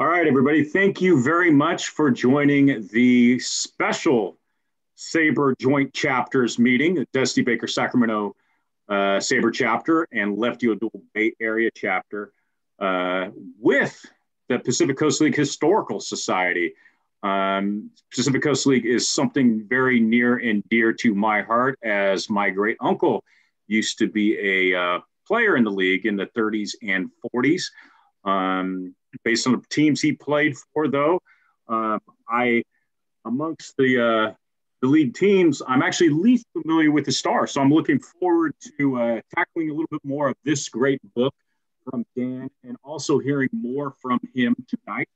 All right, everybody, thank you very much for joining the special SABR Joint Chapters meeting, Dusty Baker Sacramento SABR Chapter and Lefty O'Doul Bay Area Chapter with the Pacific Coast League Historical Society. Pacific Coast League is something very near and dear to my heart, as my great uncle used to be a player in the league in the 30s and 40s. Based on the teams he played for, though, amongst the league teams, I'm actually least familiar with the Stars. So I'm looking forward to tackling a little bit more of this great book from Dan and also hearing more from him tonight.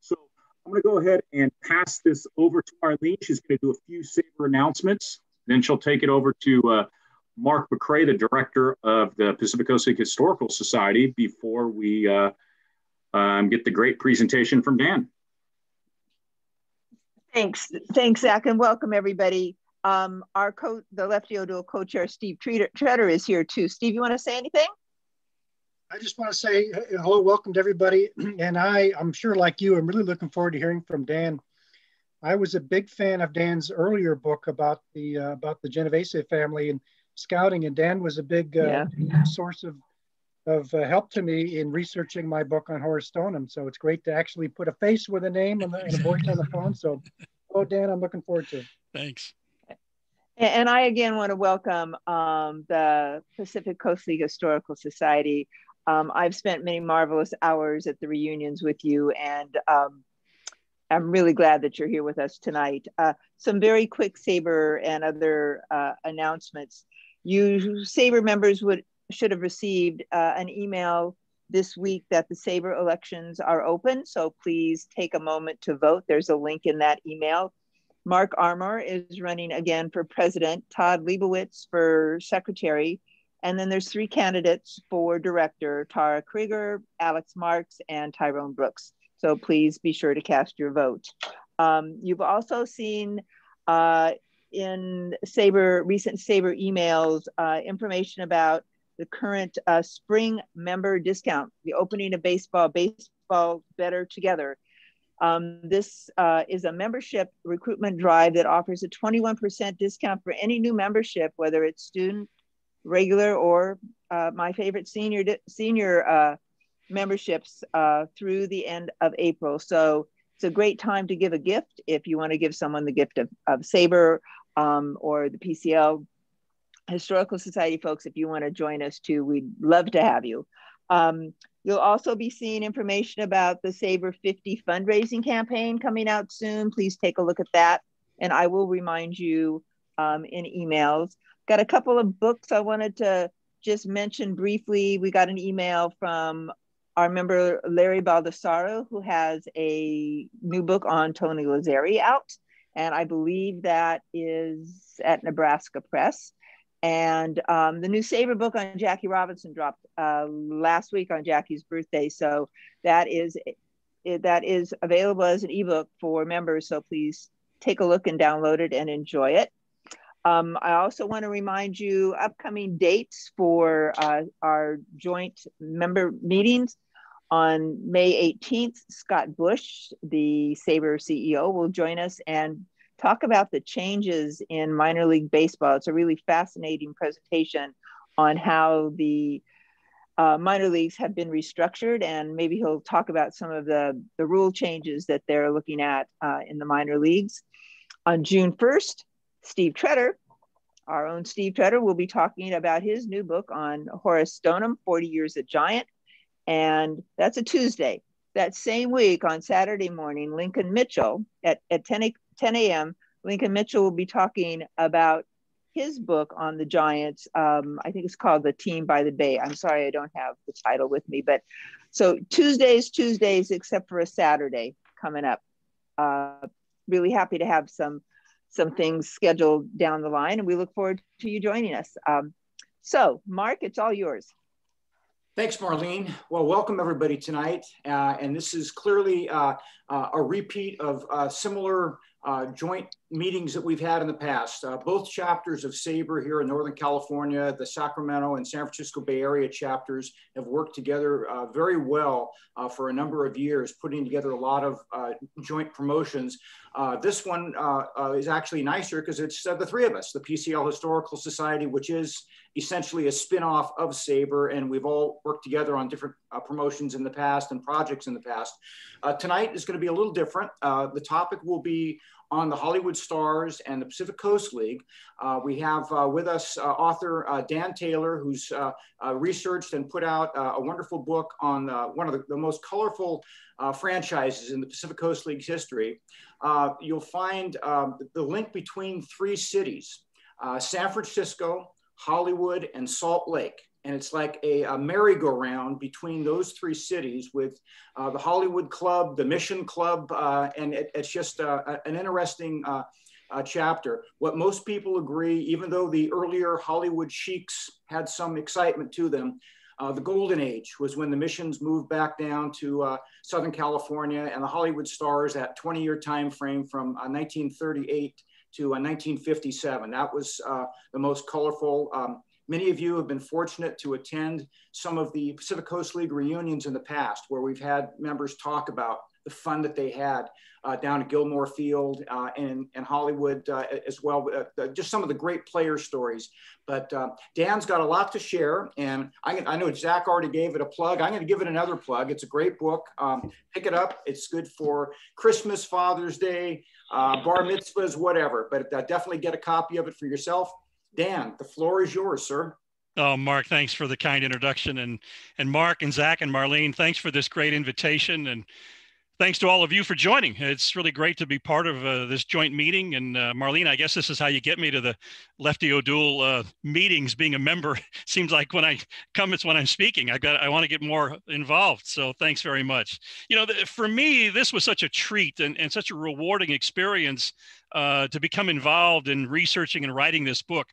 So I'm going to go ahead and pass this over to Marlene. She's going to do a few SABR announcements. Then she'll take it over to Mark McCray, the director of the Pacific Coast League Historical Society, before we get the great presentation from Dan. Thanks, Zach, and welcome everybody. The Lefty O'Doul co-chair, Steve Treder, is here too. Steve, you want to say anything? I just want to say hello, welcome to everybody. And I'm sure, like you, I'm really looking forward to hearing from Dan. I was a big fan of Dan's earlier book about the Genovese family and scouting, and Dan was a big source of help to me in researching my book on Horace Stoneham. So it's great to actually put a face with a name and a voice on the phone. So, hello, Dan, I'm looking forward to it. Thanks. And I again want to welcome the Pacific Coast League Historical Society. I've spent many marvelous hours at the reunions with you, and I'm really glad that you're here with us tonight. Some very quick SABR and other announcements. You SABR members should have received an email this week that the SABR elections are open. So please take a moment to vote. There's a link in that email. Mark Armour is running again for president, Todd Leibowitz for secretary. And then there's three candidates for director, Tara Krieger, Alex Marks, and Tyrone Brooks. So please be sure to cast your vote. You've also seen in recent SABR emails information about the current spring member discount, the opening of baseball better together. This is a membership recruitment drive that offers a 21% discount for any new membership, whether it's student, regular, or my favorite senior memberships through the end of April. So it's a great time to give a gift if you want to give someone the gift of SABR or the PCL. Historical Society folks, if you want to join us too, we'd love to have you. You'll also be seeing information about the SABR 50 fundraising campaign coming out soon. Please take a look at that. And I will remind you in emails. Got a couple of books I wanted to just mention briefly. We got an email from our member, Larry Baldessaro, who has a new book on Tony Lazzeri out. And I believe that is at Nebraska Press. And the new SABR book on Jackie Robinson dropped last week on Jackie's birthday. So that is available as an ebook for members. So please take a look and download it and enjoy it. I also want to remind you upcoming dates for our joint member meetings. On May 18th, Scott Bush, the SABR CEO, will join us and talk about the changes in minor league baseball. It's a really fascinating presentation on how the minor leagues have been restructured, and maybe he'll talk about some of the rule changes that they're looking at in the minor leagues. On June 1st, Steve Treder, our own Steve Treder, will be talking about his new book on Horace Stoneham, 40 Years a Giant, and that's a Tuesday. That same week on Saturday morning, Lincoln Mitchell at 10 a.m., Lincoln Mitchell will be talking about his book on the Giants. I think it's called The Team by the Bay. I'm sorry, I don't have the title with me, but so Tuesdays, except for a Saturday coming up. Really happy to have some things scheduled down the line, and we look forward to you joining us. So Mark, it's all yours. Thanks, Marlene. Well, welcome everybody tonight. And this is clearly a repeat of similar joint meetings that we've had in the past. Both chapters of SABR here in Northern California, the Sacramento and San Francisco Bay Area chapters, have worked together very well for a number of years, putting together a lot of joint promotions. This one is actually nicer because it's the three of us, the PCL Historical Society, which is essentially a spin-off of SABR, and we've all worked together on different promotions in the past and projects in the past. Tonight is going to be a little different. The topic will be on the Hollywood Stars and the Pacific Coast League. We have with us author Dan Taylor, who's researched and put out a wonderful book on one of the most colorful franchises in the Pacific Coast League's history. You'll find the link between three cities, San Francisco, Hollywood, and Salt Lake. And it's like a merry-go-round between those three cities with the Hollywood Club, the Mission Club, and it's just an interesting chapter. What most people agree, even though the earlier Hollywood sheiks had some excitement to them, the Golden Age was when the missions moved back down to Southern California, and the Hollywood Stars, that 20-year time frame from 1938 to 1957. That was the most colorful. Many of you have been fortunate to attend some of the Pacific Coast League reunions in the past, where we've had members talk about the fun that they had down at Gilmore Field and Hollywood as well, just some of the great player stories. But Dan's got a lot to share, and I know Zach already gave it a plug. I'm going to give it another plug. It's a great book. Pick it up. It's good for Christmas, Father's Day, bar mitzvahs, whatever. But definitely get a copy of it for yourself. Dan, the floor is yours, sir. Oh, Mark, thanks for the kind introduction. And Mark and Zach and Marlene, thanks for this great invitation. And thanks to all of you for joining. It's really great to be part of this joint meeting. And Marlene, I guess this is how you get me to the Lefty O'Doul meetings, being a member. Seems like when I come, it's when I'm speaking. I want to get more involved. So thanks very much. You know, for me, this was such a treat and such a rewarding experience. To become involved in researching and writing this book.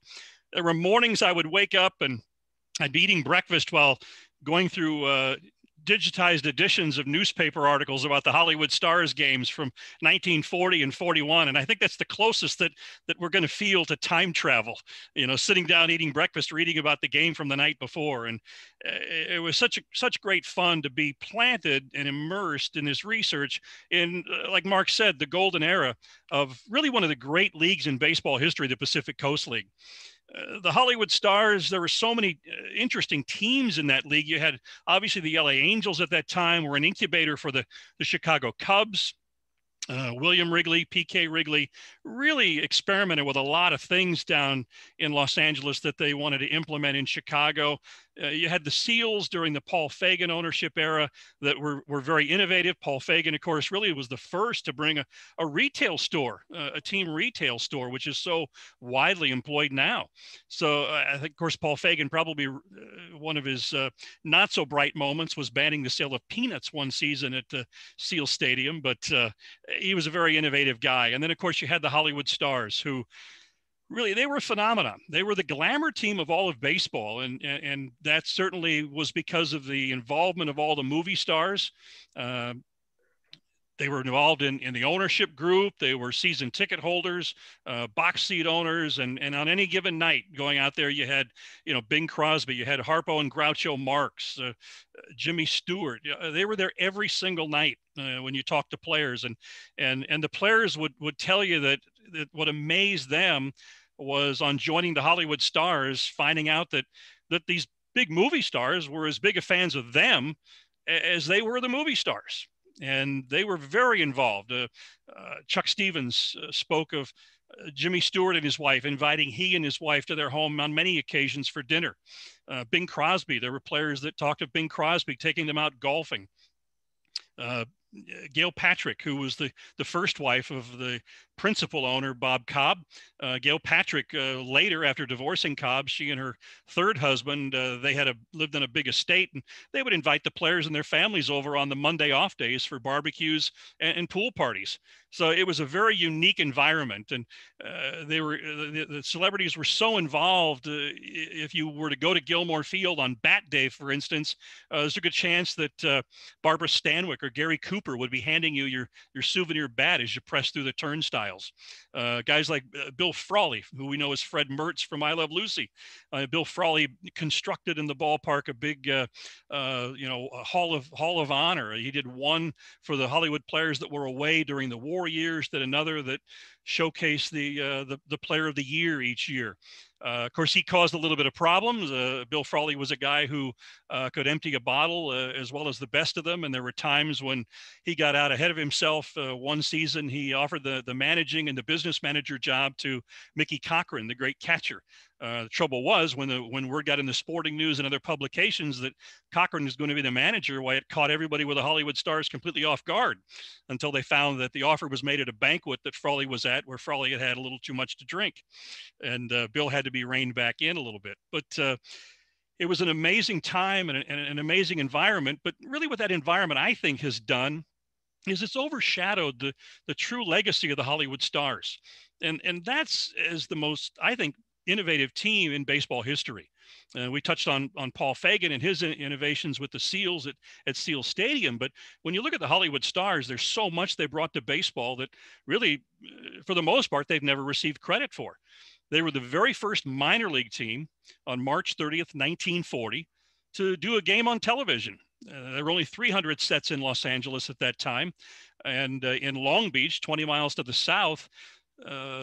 There were mornings I would wake up and I'd be eating breakfast while going through digitized editions of newspaper articles about the Hollywood Stars games from 1940 and 41. And I think that's the closest that we're going to feel to time travel, you know, sitting down, eating breakfast, reading about the game from the night before. And it was such great fun to be planted and immersed in this research in, like Mark said, the golden era of really one of the great leagues in baseball history, the Pacific Coast League. The Hollywood Stars, there were so many interesting teams in that league. You had, obviously, the LA Angels at that time were an incubator for the Chicago Cubs. William Wrigley, P.K. Wrigley, really experimented with a lot of things down in Los Angeles that they wanted to implement in Chicago. You had the SEALs during the Paul Fagan ownership era that were very innovative. Paul Fagan, of course, really was the first to bring a retail store, a team retail store, which is so widely employed now. So I think, of course, Paul Fagan, probably one of his not so bright moments was banning the sale of peanuts one season at the SEAL Stadium, but he was a very innovative guy. And then, of course, you had the Hollywood Stars, who really, they were a phenomenon. They were the glamour team of all of baseball. And that certainly was because of the involvement of all the movie stars. They were involved in the ownership group. They were season ticket holders, box seat owners. And on any given night going out there, you had, you know, Bing Crosby, you had Harpo and Groucho Marx, Jimmy Stewart. They were there every single night when you talk to players. And the players would tell you that what amazed them was on joining the Hollywood Stars, finding out that these big movie stars were as big a fans of them as they were the movie stars. And they were very involved. Chuck Stevens spoke of Jimmy Stewart and his wife, inviting he and his wife to their home on many occasions for dinner. Bing Crosby, there were players that talked of Bing Crosby taking them out golfing. Gail Patrick, who was the first wife of the principal owner, Bob Cobb. Gail Patrick, later after divorcing Cobb, she and her third husband, they had lived on a big estate, and they would invite the players and their families over on the Monday off days for barbecues and pool parties. So it was a very unique environment, and the celebrities were so involved. If you were to go to Gilmore Field on Bat Day, for instance, there's a good chance that Barbara Stanwyck or Gary Cooper would be handing you your souvenir bat as you press through the turnstiles. Guys like Bill Frawley, who we know as Fred Mertz from I Love Lucy. Bill Frawley constructed in the ballpark a big, a Hall of Honor. He did one for the Hollywood players that were away during the war years, that another that showcased the player of the year each year. Of course, he caused a little bit of problems. Bill Frawley was a guy who could empty a bottle as well as the best of them. And there were times when he got out ahead of himself. One season, he offered the managing and the business manager job to Mickey Cochran, the great catcher. The trouble was when word got in the sporting news and other publications that Cochran was going to be the manager, why it caught everybody with the Hollywood Stars completely off guard until they found that the offer was made at a banquet that Frawley was at, where Frawley had had a little too much to drink. And Bill had to be reined back in a little bit. But it was an amazing time and an amazing environment. But really what that environment, I think, has done is it's overshadowed the true legacy of the Hollywood Stars. And that's as the most, I think, innovative team in baseball history. We touched on Paul Fagan and his innovations with the SEALs at SEAL Stadium. But when you look at the Hollywood Stars, there's so much they brought to baseball that really, for the most part, they've never received credit for. They were the very first minor league team on March 30th, 1940, to do a game on television. There were only 300 sets in Los Angeles at that time. And in Long Beach, 20 miles to the south,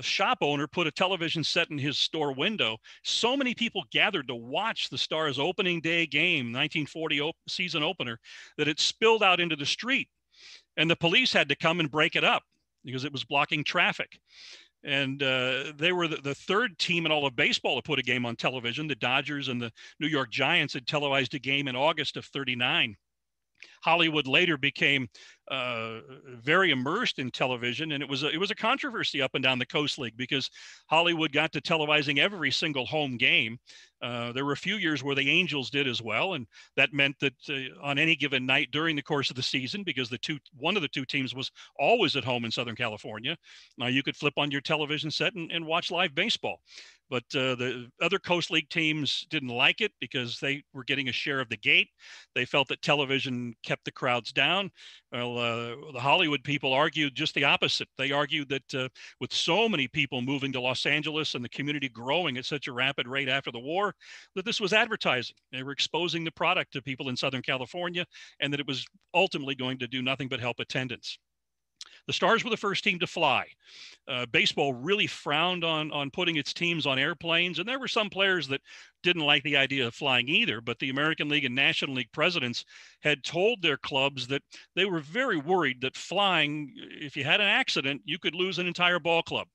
shop owner put a television set in his store window. So many people gathered to watch the Stars' opening day game, 1940 season opener, that it spilled out into the street, and the police had to come and break it up because it was blocking traffic. And they were the third team in all of baseball to put a game on television. The Dodgers and the New York Giants had televised a game in August of '39. Hollywood later became very immersed in television, and it was a controversy up and down the Coast League because Hollywood got to televising every single home game. There were a few years where the Angels did as well, and that meant that on any given night during the course of the season, because one of the two teams was always at home in Southern California, now you could flip on your television set and watch live baseball. But the other Coast League teams didn't like it because they were getting a share of the gate. They felt that television kept the crowds down. Well, the Hollywood people argued just the opposite. They argued that with so many people moving to Los Angeles and the community growing at such a rapid rate after the war, that this was advertising. They were exposing the product to people in Southern California, and that it was ultimately going to do nothing but help attendance. The Stars were the first team to fly. Baseball really frowned on putting its teams on airplanes, and there were some players that didn't like the idea of flying either, but the American League and National League presidents had told their clubs that they were very worried that flying, if you had an accident, you could lose an entire ball club.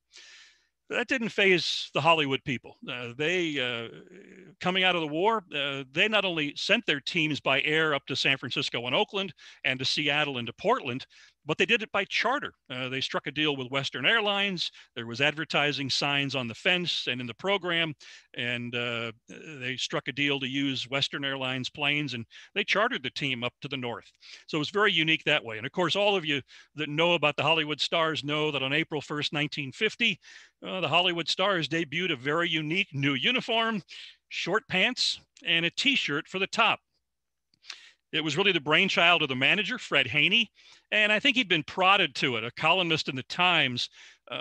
That didn't faze the Hollywood people. Coming out of the war, they not only sent their teams by air up to San Francisco and Oakland and to Seattle and to Portland, but they did it by charter. They struck a deal with Western Airlines. There was advertising signs on the fence and in the program, and they struck a deal to use Western Airlines planes, and they chartered the team up to the north. So it was very unique that way. And of course, all of you that know about the Hollywood Stars know that on April 1st, 1950, the Hollywood Stars debuted a very unique new uniform, short pants, and a t-shirt for the top. It was really the brainchild of the manager, Fred Haney, and I think he'd been prodded to it. A columnist in the Times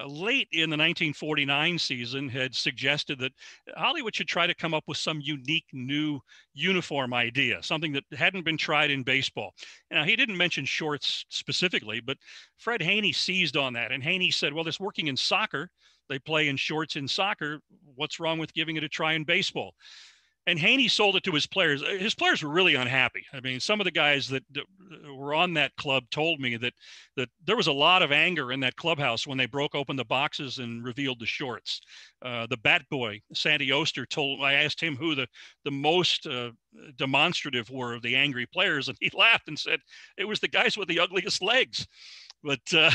late in the 1949 season had suggested that Hollywood should try to come up with some unique new uniform idea, something that hadn't been tried in baseball. Now, he didn't mention shorts specifically, but Fred Haney seized on that, and Haney said, well, it's working in soccer. They play in shorts in soccer. What's wrong with giving it a try in baseball? And Haney sold it to his players. His players were really unhappy. I mean, some of the guys that were on that club told me that there was a lot of anger in that clubhouse when they broke open the boxes and revealed the shorts. The bat boy, Sandy Oster, I asked him who the most demonstrative were of the angry players, and he laughed and said, it was the guys with the ugliest legs. But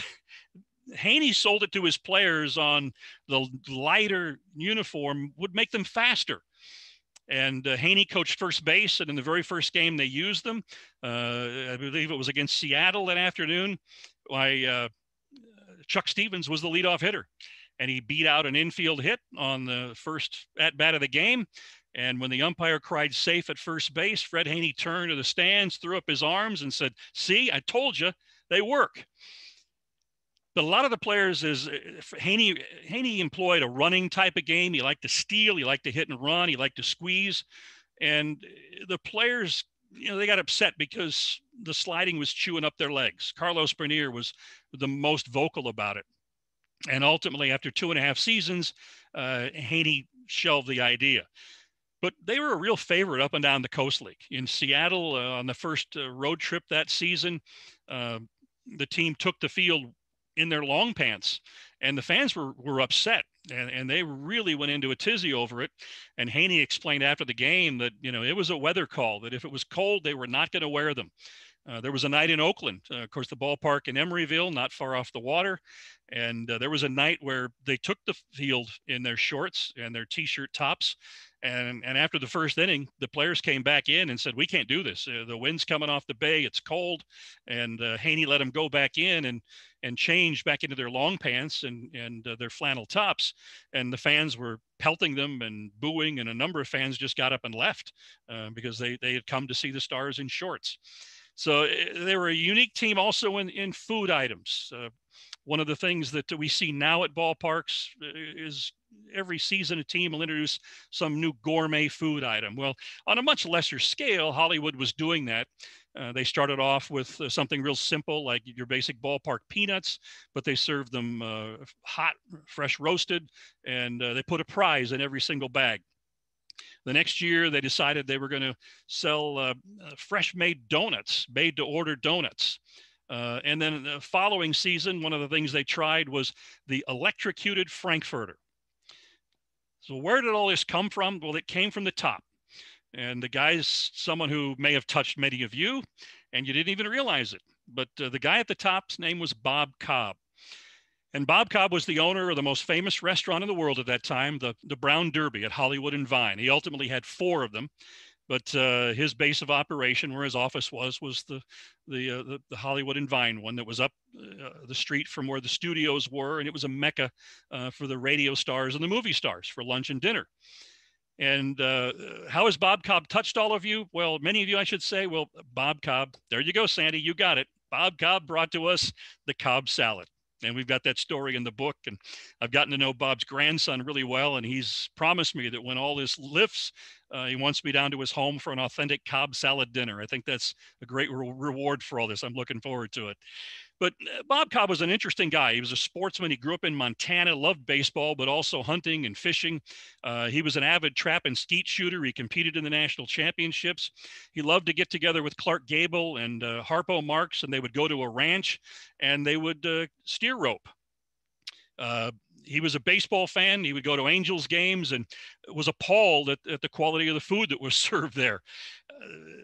Haney sold it to his players on the lighter uniform would make them faster. And Haney coached first base, and in the very first game they used them. I believe it was against Seattle that afternoon. I Chuck Stevens was the leadoff hitter, and he beat out an infield hit on the first at bat of the game. And when the umpire cried safe at first base, Fred Haney turned to the stands, threw up his arms and said, "See, I told you they work." But a lot of the players is Haney employed a running type of game. He liked to steal. He liked to hit and run. He liked to squeeze. And the players, you know, they got upset because the sliding was chewing up their legs. Carlos Bernier was the most vocal about it. And ultimately, after 2.5 seasons, Haney shelved the idea. But they were a real favorite up and down the Coast League. In Seattle, on the first road trip that season, the team took the field in their long pants, and the fans were upset, and they really went into a tizzy over it. And Haney explained after the game that, you know, it was a weather call, that if it was cold, they were not going to wear them. There was a night in Oakland, of course, the ballpark in Emeryville, not far off the water. And there was a night where they took the field in their shorts and their T-shirt tops. And after the first inning, the players came back in and said, "We can't do this. The wind's coming off the bay. It's cold." And Haney let them go back in and change back into their long pants and their flannel tops. And the fans were pelting them and booing. And a number of fans just got up and left because they had come to see the Stars in shorts. So they were a unique team also in food items. One of the things that we see now at ballparks is every season a team will introduce some new gourmet food item. Well, on a much lesser scale, Hollywood was doing that. They started off with something real simple, like your basic ballpark peanuts, but they served them hot, fresh roasted, and they put a prize in every single bag. The next year, they decided they were going to sell fresh-made donuts, made-to-order donuts. And then the following season, one of the things they tried was the electrocuted Frankfurter. So where did all this come from? Well, it came from the top. And the guy's someone who may have touched many of you, and you didn't even realize it. But the guy at the top's name was Bob Cobb. And Bob Cobb was the owner of the most famous restaurant in the world at that time, the Brown Derby at Hollywood and Vine. He ultimately had 4 of them, but his base of operation, where his office was the Hollywood and Vine one that was up the street from where the studios were, and it was a mecca for the radio stars and the movie stars for lunch and dinner. And how has Bob Cobb touched all of you? Well, many of you, I should say, well, Bob Cobb, there you go, Sandy, you got it. Bob Cobb brought to us the Cobb salad. And we've got that story in the book, and I've gotten to know Bob's grandson really well, and he's promised me that when all this lifts, he wants me down to his home for an authentic Cobb salad dinner. I think that's a great reward for all this. I'm looking forward to it. But Bob Cobb was an interesting guy. He was a sportsman. He grew up in Montana, loved baseball, but also hunting and fishing. He was an avid trap and skeet shooter. He competed in the national championships. He loved to get together with Clark Gable and Harpo Marx, and they would go to a ranch and they would steer rope. He was a baseball fan. He would go to Angels games and was appalled at the quality of the food that was served there.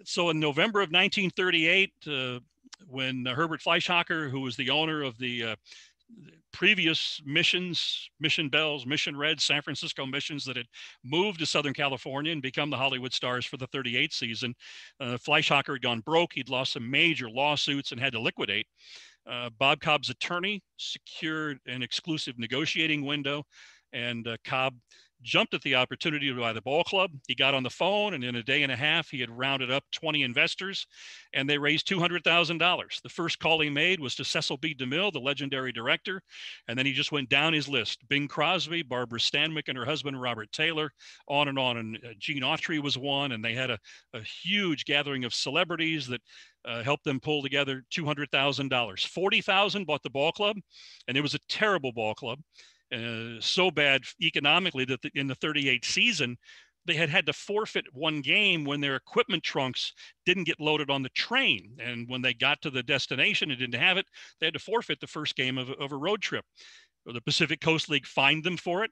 So in November of 1938, when Herbert Fleischhocker, who was the owner of the previous missions, Mission Bells, Mission Reds, San Francisco missions that had moved to Southern California and become the Hollywood Stars for the 38 season, Fleischhocker had gone broke. He'd lost some major lawsuits and had to liquidate. Bob Cobb's attorney secured an exclusive negotiating window, and Cobb jumped at the opportunity to buy the ball club. He got on the phone, and in a day and a half, he had rounded up 20 investors, and they raised $200,000. The first call he made was to Cecil B. DeMille, the legendary director, and then he just went down his list. Bing Crosby, Barbara Stanwyck, and her husband, Robert Taylor, on and on, and Gene Autry was one, and they had a huge gathering of celebrities that helped them pull together $200,000. $40,000 bought the ball club, and it was a terrible ball club. So bad economically that in the 38 season, they had to forfeit one game when their equipment trunks didn't get loaded on the train. And when they got to the destination and didn't have it, they had to forfeit the first game of a road trip. The Pacific Coast League fined them for it.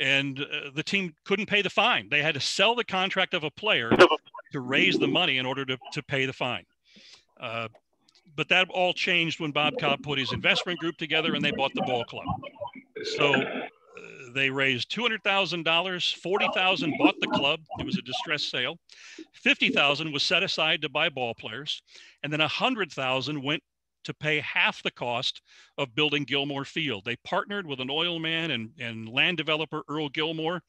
And the team couldn't pay the fine. They had to sell the contract of a player to raise the money in order to pay the fine. But that all changed when Bob Cobb put his investment group together and they bought the ball club. So they raised $200,000, $40,000 bought the club. It was a distressed sale. $50,000 was set aside to buy ball players. And then $100,000 went to pay half the cost of building Gilmore Field. They partnered with an oil man and land developer, Earl Gilmore.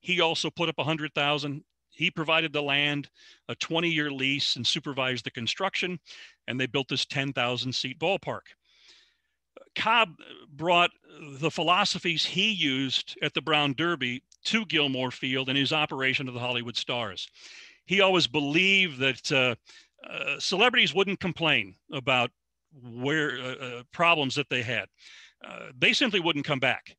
He also put up $100,000. He provided the land, a 20-year lease, and supervised the construction, and they built this 10,000-seat ballpark. Cobb brought the philosophies he used at the Brown Derby to Gilmore Field and his operation of the Hollywood Stars. He always believed that celebrities wouldn't complain about where problems that they had. They simply wouldn't come back.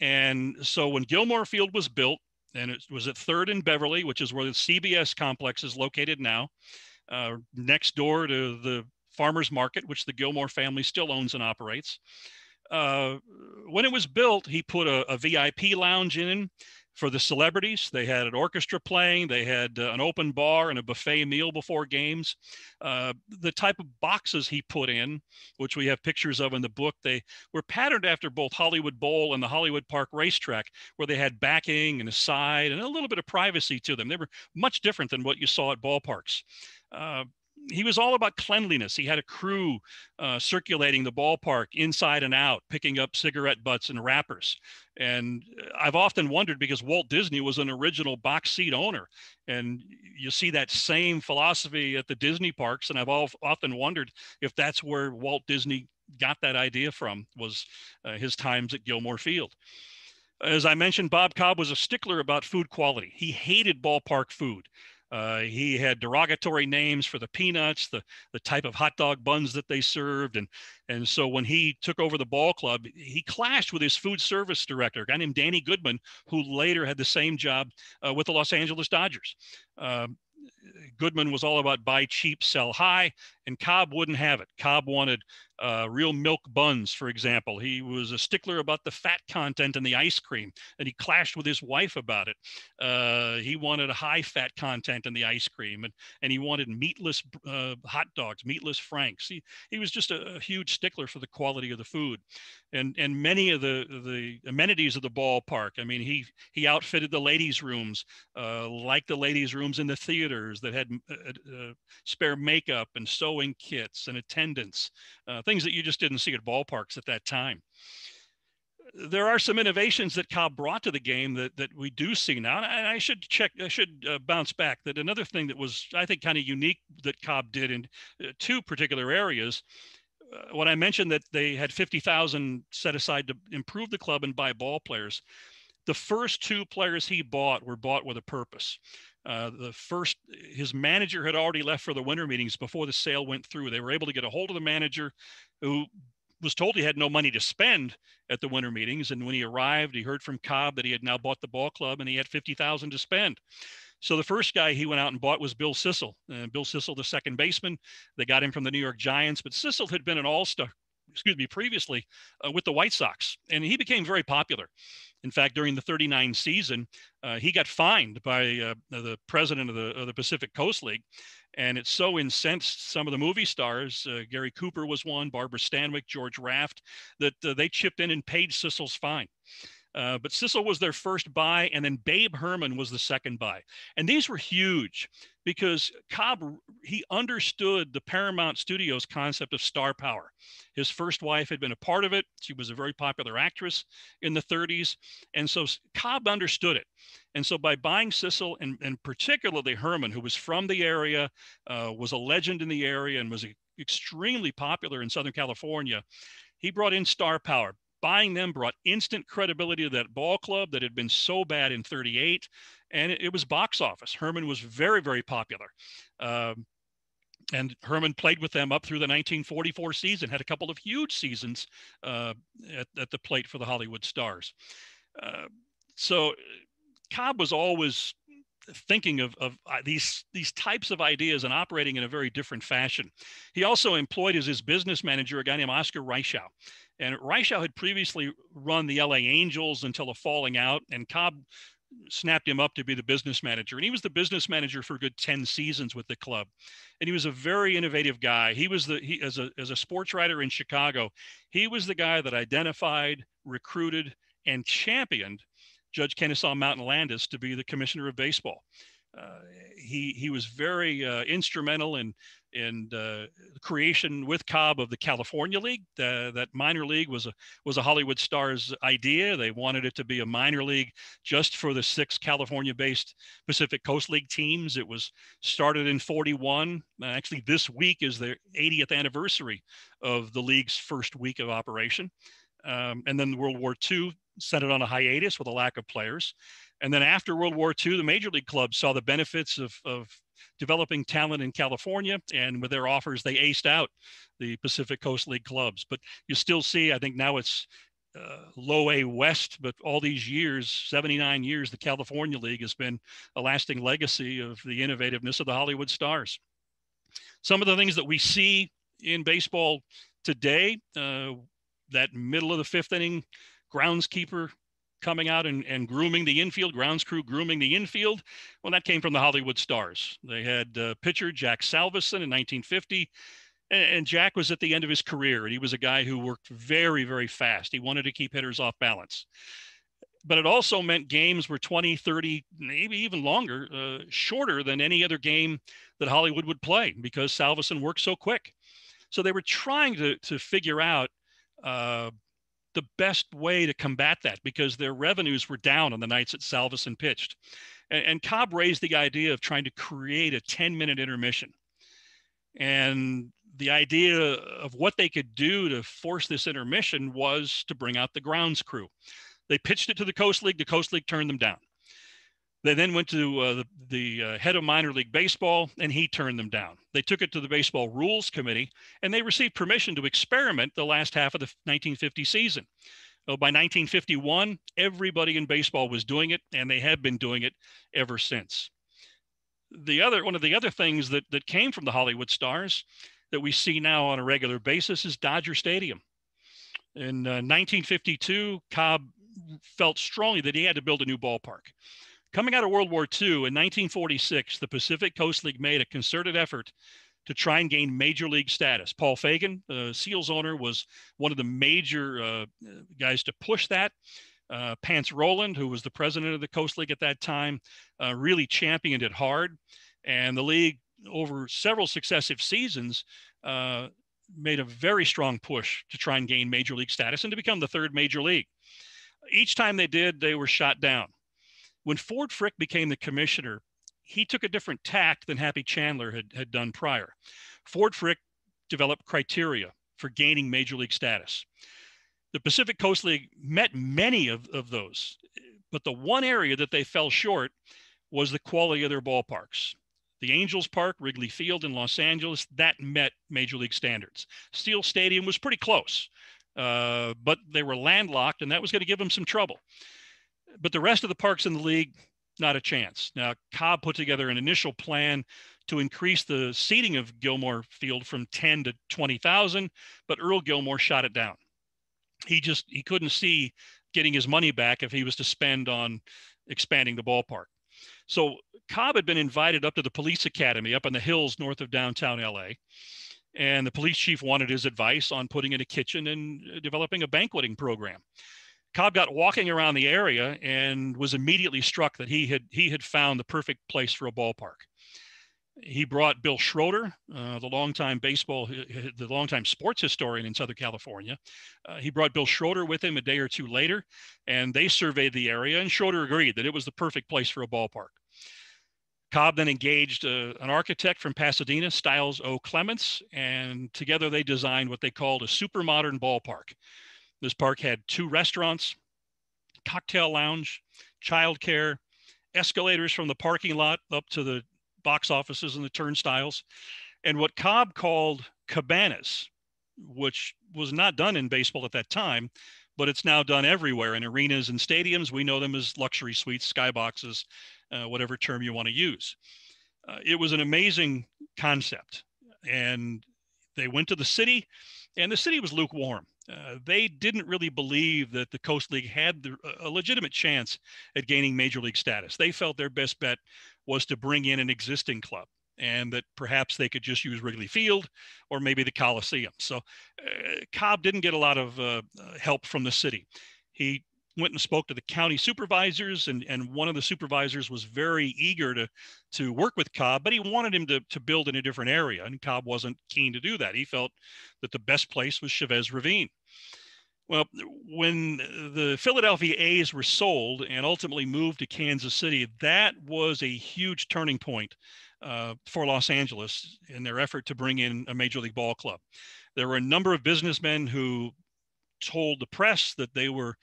And so when Gilmore Field was built, and it was at 3rd and Beverly, which is where the CBS complex is located now, next door to the farmer's market, which the Gilmore family still owns and operates. When it was built, he put a VIP lounge in for the celebrities. They had an orchestra playing. They had an open bar and a buffet meal before games. The type of boxes he put in, which we have pictures of in the book, they were patterned after both Hollywood Bowl and the Hollywood Park racetrack, where they had backing and a side and a little bit of privacy to them. They were much different than what you saw at ballparks. He was all about cleanliness. He had a crew circulating the ballpark inside and out, picking up cigarette butts and wrappers. And I've often wondered, because Walt Disney was an original box seat owner, and you see that same philosophy at the Disney parks. And I've often wondered if that's where Walt Disney got that idea from, was his times at Gilmore Field. As I mentioned, Bob Cobb was a stickler about food quality. He hated ballpark food. He had derogatory names for the peanuts, the type of hot dog buns that they served. And so when he took over the ball club, he clashed with his food service director, a guy named Danny Goodman, who later had the same job with the Los Angeles Dodgers. Goodman was all about buy cheap, sell high, and Cobb wouldn't have it. Cobb wanted real milk buns, for example. He was a stickler about the fat content in the ice cream, and he clashed with his wife about it. He wanted a high fat content in the ice cream, and he wanted meatless hot dogs, meatless franks. He was just a huge stickler for the quality of the food. And many of the amenities of the ballpark, I mean, he outfitted the ladies' rooms, like the ladies' rooms in the theaters that had spare makeup and sewing kits and attendants, things that you just didn't see at ballparks at that time. There are some innovations that Cobb brought to the game that we do see now. And I should bounce back that another thing that was, I think, kind of unique that Cobb did in two particular areas. When I mentioned that they had $50,000 set aside to improve the club and buy ball players, the first two players he bought were bought with a purpose. His manager had already left for the winter meetings before the sale went through. They were able to get a hold of the manager, who was told he had no money to spend at the winter meetings. And when he arrived, he heard from Cobb that he had now bought the ball club and he had $50,000 to spend. So the first guy he went out and bought was Bill Cecil. Bill Cecil, the second baseman, they got him from the New York Giants, but Cecil had been an all-star, previously with the White Sox, and he became very popular. In fact, during the 39 season, he got fined by the president of the Pacific Coast League, and it so incensed some of the movie stars, Gary Cooper was one, Barbara Stanwyck, George Raft, that they chipped in and paid Cecil's fine. But Cecil was their first buy, and then Babe Herman was the second buy. And these were huge because Cobb, he understood the Paramount Studios concept of star power. His first wife had been a part of it. She was a very popular actress in the 30s. And so Cobb understood it. And so by buying Cecil and particularly Herman, who was from the area, was a legend in the area, and was extremely popular in Southern California, he brought in star power. Buying them brought instant credibility to that ball club that had been so bad in 38, and it was box office. Herman was very, very popular. And Herman played with them up through the 1944 season, had a couple of huge seasons at the plate for the Hollywood Stars. So Cobb was always thinking of these types of ideas and operating in a very different fashion. He also employed as his business manager a guy named Oscar Reichow. And Reichow had previously run the LA Angels until a falling out, and Cobb snapped him up to be the business manager. And he was the business manager for a good 10 seasons with the club. And he was a very innovative guy. He was as a sports writer in Chicago, he was the guy that identified, recruited, and championed Judge Kennesaw Mountain Landis to be the commissioner of baseball. he was very instrumental in creation with Cobb of the California League. That minor league was a Hollywood Stars idea. They wanted it to be a minor league just for the 6 California-based Pacific Coast League teams. It was started in 41. Actually, this week is their 80th anniversary of the league's first week of operation. And then World War II sent it on a hiatus with a lack of players. And then after World War II, the major league clubs saw the benefits of developing talent in California, and with their offers, they aced out the Pacific Coast League clubs. But you still see, I think now it's low A West, but all these years, 79 years, the California League has been a lasting legacy of the innovativeness of the Hollywood Stars. Some of the things that we see in baseball today, that middle of the 5th inning, groundskeeper coming out and grooming the infield, grounds crew grooming the infield. Well, that came from the Hollywood Stars. They had pitcher Jack Salveson in 1950, and Jack was at the end of his career, and he was a guy who worked very, very fast. He wanted to keep hitters off balance. But it also meant games were 20, 30, maybe even longer, shorter than any other game that Hollywood would play because Salveson worked so quick. So they were trying to figure out the best way to combat that because their revenues were down on the nights that Salveson pitched. And Cobb raised the idea of trying to create a 10-minute intermission. And the idea of what they could do to force this intermission was to bring out the grounds crew. They pitched it to the Coast League. The Coast League turned them down. They then went to the head of minor league baseball, and he turned them down. They took it to the baseball rules committee, and they received permission to experiment the last half of the 1950 season. By 1951, everybody in baseball was doing it, and they have been doing it ever since. One of the other things that came from the Hollywood Stars that we see now on a regular basis is Dodger Stadium. In 1952, Cobb felt strongly that he had to build a new ballpark. Coming out of World War II, in 1946, the Pacific Coast League made a concerted effort to try and gain major league status. Paul Fagan, the SEALs owner, was one of the major guys to push that. Pance Roland, who was the president of the Coast League at that time, really championed it hard. And the league, over several successive seasons, made a very strong push to try and gain major league status and to become the 3rd major league. Each time they did, they were shot down. When Ford Frick became the commissioner, he took a different tack than Happy Chandler had done prior. Ford Frick developed criteria for gaining major league status. The Pacific Coast League met many of those, but the one area that they fell short was the quality of their ballparks. The Angels Park, Wrigley Field in Los Angeles, that met major league standards. SEAL Stadium was pretty close, but they were landlocked, and that was going to give them some trouble. But the rest of the parks in the league, not a chance. Now, Cobb put together an initial plan to increase the seating of Gilmore Field from 10 to 20,000, but Earl Gilmore shot it down. He couldn't see getting his money back if he was to spend on expanding the ballpark. So Cobb had been invited up to the police academy up in the hills north of downtown L.A., and the police chief wanted his advice on putting in a kitchen and developing a banqueting program. Cobb got walking around the area and was immediately struck that he had found the perfect place for a ballpark. He brought Bill Schroeder, the longtime sports historian in Southern California. He brought Bill Schroeder with him a day or two later, and they surveyed the area, and Schroeder agreed that it was the perfect place for a ballpark. Cobb then engaged an architect from Pasadena, Stiles O. Clements, and together they designed what they called a super modern ballpark. This park had 2 restaurants, cocktail lounge, childcare, escalators from the parking lot up to the box offices and the turnstiles, and what Cobb called cabanas, which was not done in baseball at that time, but it's now done everywhere in arenas and stadiums. We know them as luxury suites, skyboxes, whatever term you want to use. It was an amazing concept, and they went to the city, and the city was lukewarm. They didn't really believe that the Coast League had a legitimate chance at gaining major league status. They felt their best bet was to bring in an existing club and that perhaps they could just use Wrigley Field or maybe the Coliseum. So Cobb didn't get a lot of help from the city. He went and spoke to the county supervisors, and one of the supervisors was very eager to work with Cobb, but he wanted him to build in a different area, and Cobb wasn't keen to do that. He felt that the best place was Chavez Ravine. Well, when the Philadelphia A's were sold and ultimately moved to Kansas City, that was a huge turning point for Los Angeles in their effort to bring in a Major League ball club. There were a number of businessmen who told the press that they were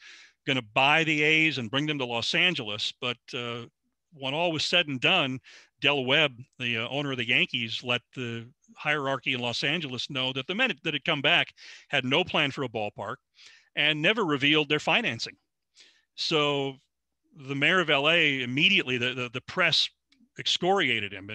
going to buy the A's and bring them to Los Angeles. But when all was said and done, Del Webb, the owner of the Yankees, let the hierarchy in Los Angeles know that the men that had come back had no plan for a ballpark and never revealed their financing. So the mayor of LA immediately, the press excoriated him,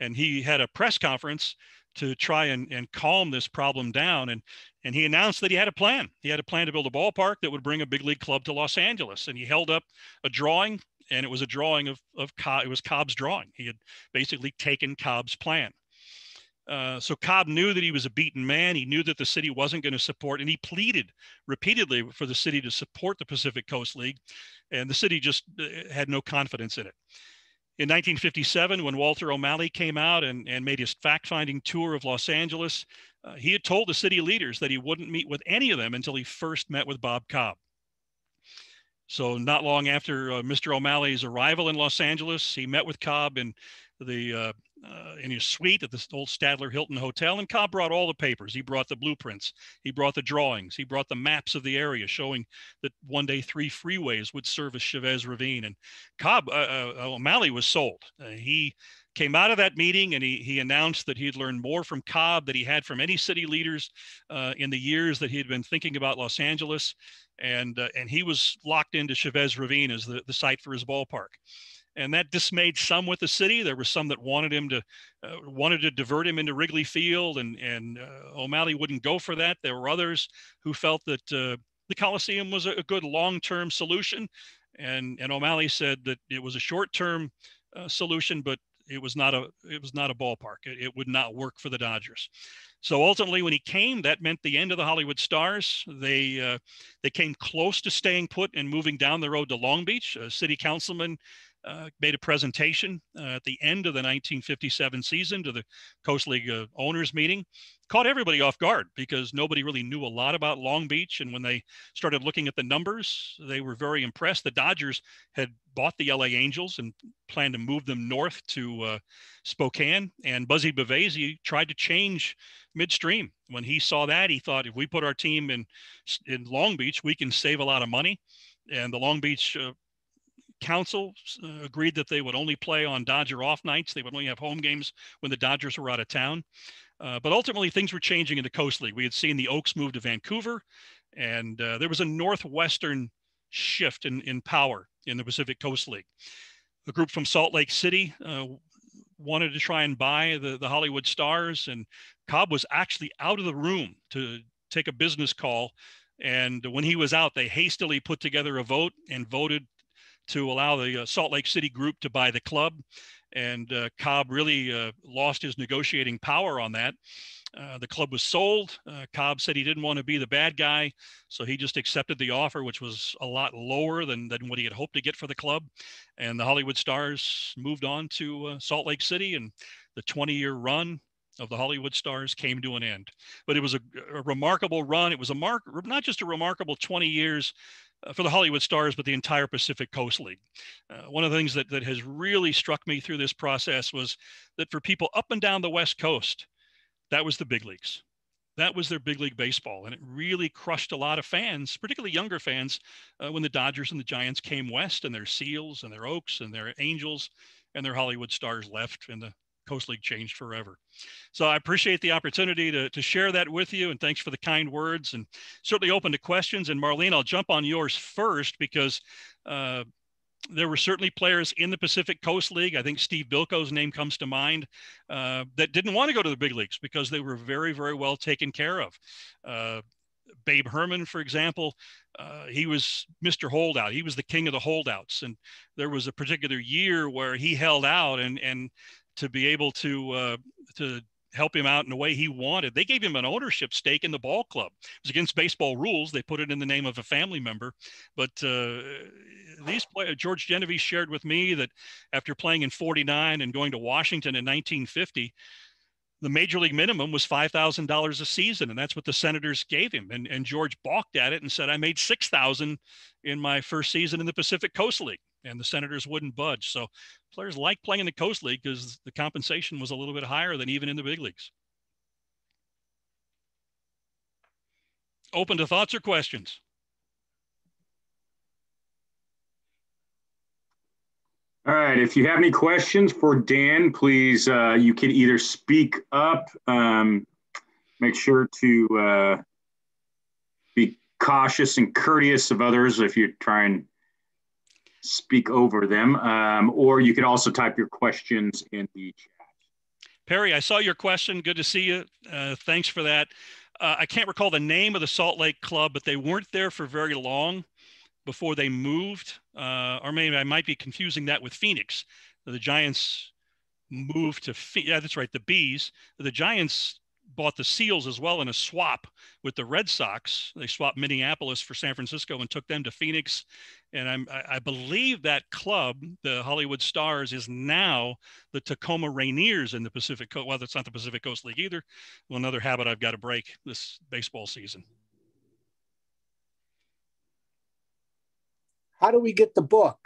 and he had a press conference to try and calm this problem down. And he announced that he had a plan. He had a plan to build a ballpark that would bring a big league club to Los Angeles. And he held up a drawing, and it was a drawing of Cobb. It was Cobb's drawing. He had basically taken Cobb's plan. So Cobb knew that he was a beaten man. He knew that the city wasn't going to support, and he pleaded repeatedly for the city to support the Pacific Coast League. And the city just had no confidence in it. In 1957, when Walter O'Malley came out and made his fact-finding tour of Los Angeles, he had told the city leaders that he wouldn't meet with any of them until he first met with Bob Cobb. So not long after Mr. O'Malley's arrival in Los Angeles, he met with Cobb in his suite at the old Statler Hilton Hotel, and Cobb brought all the papers. He brought the blueprints, he brought the drawings, he brought the maps of the area showing that one day 3 freeways would service Chavez Ravine. And Cobb, O'Malley was sold. He came out of that meeting and he announced that he'd learned more from Cobb than he had from any city leaders in the years that he had been thinking about Los Angeles. And he was locked into Chavez Ravine as the site for his ballpark. And that dismayed some with the city. There were some that wanted him to divert him into Wrigley Field, and O'Malley wouldn't go for that. There were others who felt that the Coliseum was a good long-term solution, and O'Malley said that it was a short-term solution, but it was not a ballpark. It would not work for the Dodgers. So ultimately, when he came, that meant the end of the Hollywood Stars. They came close to staying put and moving down the road to Long Beach. A city councilman made a presentation at the end of the 1957 season to the Coast League owners meeting. Caught everybody off guard because nobody really knew a lot about Long Beach. And when they started looking at the numbers, they were very impressed. The Dodgers had bought the LA Angels and planned to move them north to Spokane. And Buzzy Bavese tried to change midstream. When he saw that, he thought, if we put our team in Long Beach, we can save a lot of money. And the Long Beach Council agreed that they would only play on Dodger off nights. They would only have home games when the Dodgers were out of town. But ultimately, things were changing in the Coast League. We had seen the Oaks move to Vancouver, and there was a northwestern shift in power in the Pacific Coast League. A group from Salt Lake City wanted to try and buy the Hollywood Stars, and Cobb was actually out of the room to take a business call. And when he was out, they hastily put together a vote and voted to allow the Salt Lake City group to buy the club. And Cobb really lost his negotiating power on that. The club was sold. Cobb said he didn't want to be the bad guy, so he just accepted the offer, which was a lot lower than what he had hoped to get for the club. And the Hollywood Stars moved on to Salt Lake City, and the 20-year run of the Hollywood Stars came to an end. But it was a remarkable run. It was not just a remarkable 20 years for the Hollywood Stars, but the entire Pacific Coast League. One of the things that has really struck me through this process was that for people up and down the West Coast, that was the big leagues. That was their big league baseball. And it really crushed a lot of fans, particularly younger fans, when the Dodgers and the Giants came west and their SEALs and their Oaks and their Angels and their Hollywood Stars left and the Coast League changed forever. So I appreciate the opportunity to share that with you, and thanks for the kind words, and certainly open to questions. And Marlene, I'll jump on yours first because there were certainly players in the Pacific Coast League. I think Steve Bilko's name comes to mind that didn't want to go to the big leagues because they were very, very well taken care of. Babe Herman, for example, he was Mr. Holdout. He was the king of the holdouts. And there was a particular year where he held out and to be able to help him out in the way he wanted. They gave him an ownership stake in the ball club. It was against baseball rules. They put it in the name of a family member. But these players, George Genovese shared with me that after playing in 49 and going to Washington in 1950, the major league minimum was $5,000 a season, and that's what the Senators gave him. And George balked at it and said, I made $6,000 in my first season in the Pacific Coast League, and the Senators wouldn't budge. So players like playing in the Coast League because the compensation was a little bit higher than even in the big leagues. Open to thoughts or questions? All right, if you have any questions for Dan, please, you can either speak up, make sure to be cautious and courteous of others if you try and speak over them, or you can also type your questions in the chat. Perry, I saw your question. Good to see you. Thanks for that. I can't recall the name of the Salt Lake Club, but they weren't there for very long before they moved, or maybe I might be confusing that with Phoenix. The Giants moved to, yeah, that's right, the Bees. The Giants bought the SEALs as well in a swap with the Red Sox. They swapped Minneapolis for San Francisco and took them to Phoenix. And I believe that club, the Hollywood Stars, is now the Tacoma Rainiers in the Pacific Coast. Well, that's not the Pacific Coast League either. Well, another habit I've got to break this baseball season. How do we get the book?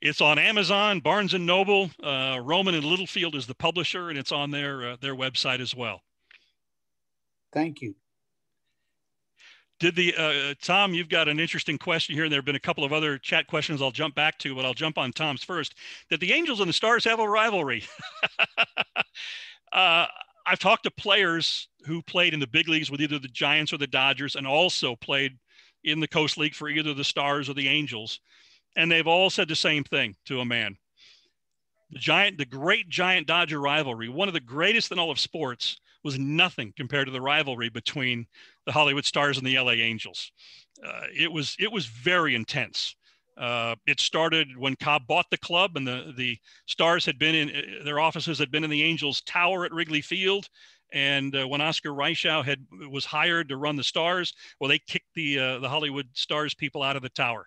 It's on Amazon, Barnes & Noble. Roman and Littlefield is the publisher, and it's on their website as well. Thank you. Did the Tom, you've got an interesting question here, and there have been a couple of other chat questions I'll jump back to, but I'll jump on Tom's first. Did the Angels and the Stars have a rivalry? I've talked to players who played in the big leagues with either the Giants or the Dodgers and also played in the Coast League for either the Stars or the Angels. And they've all said the same thing to a man. The great Giant-Dodger rivalry, one of the greatest in all of sports, was nothing compared to the rivalry between the Hollywood Stars and the LA Angels. It was very intense. It started when Cobb bought the club, and the Stars had been in, their offices had been in the Angels Tower at Wrigley Field. And when Oscar Reichow was hired to run the Stars, well, they kicked the Hollywood Stars people out of the tower.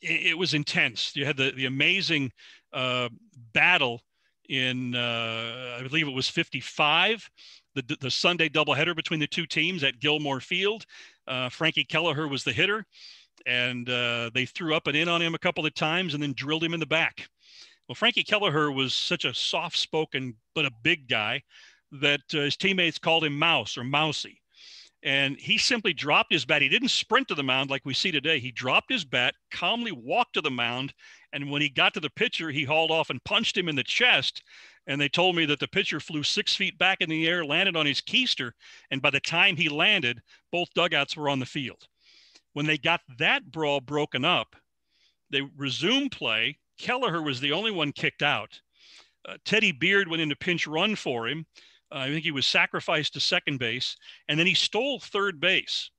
It was intense. You had the amazing battle in, I believe it was 55, the Sunday doubleheader between the two teams at Gilmore Field. Frankie Kelleher was the hitter, and they threw up and in on him a couple of times and then drilled him in the back. Well, Frankie Kelleher was such a soft-spoken but a big guy that his teammates called him Mouse or Mousy. And he simply dropped his bat. He didn't sprint to the mound like we see today. He dropped his bat, calmly walked to the mound, and when he got to the pitcher, he hauled off and punched him in the chest. And they told me that the pitcher flew 6 feet back in the air, landed on his keister, and by the time he landed, both dugouts were on the field. When they got that brawl broken up, they resumed play. Kelleher was the only one kicked out. Teddy Beard went into pinch run for him. I think he was sacrificed to second base, and then he stole third base.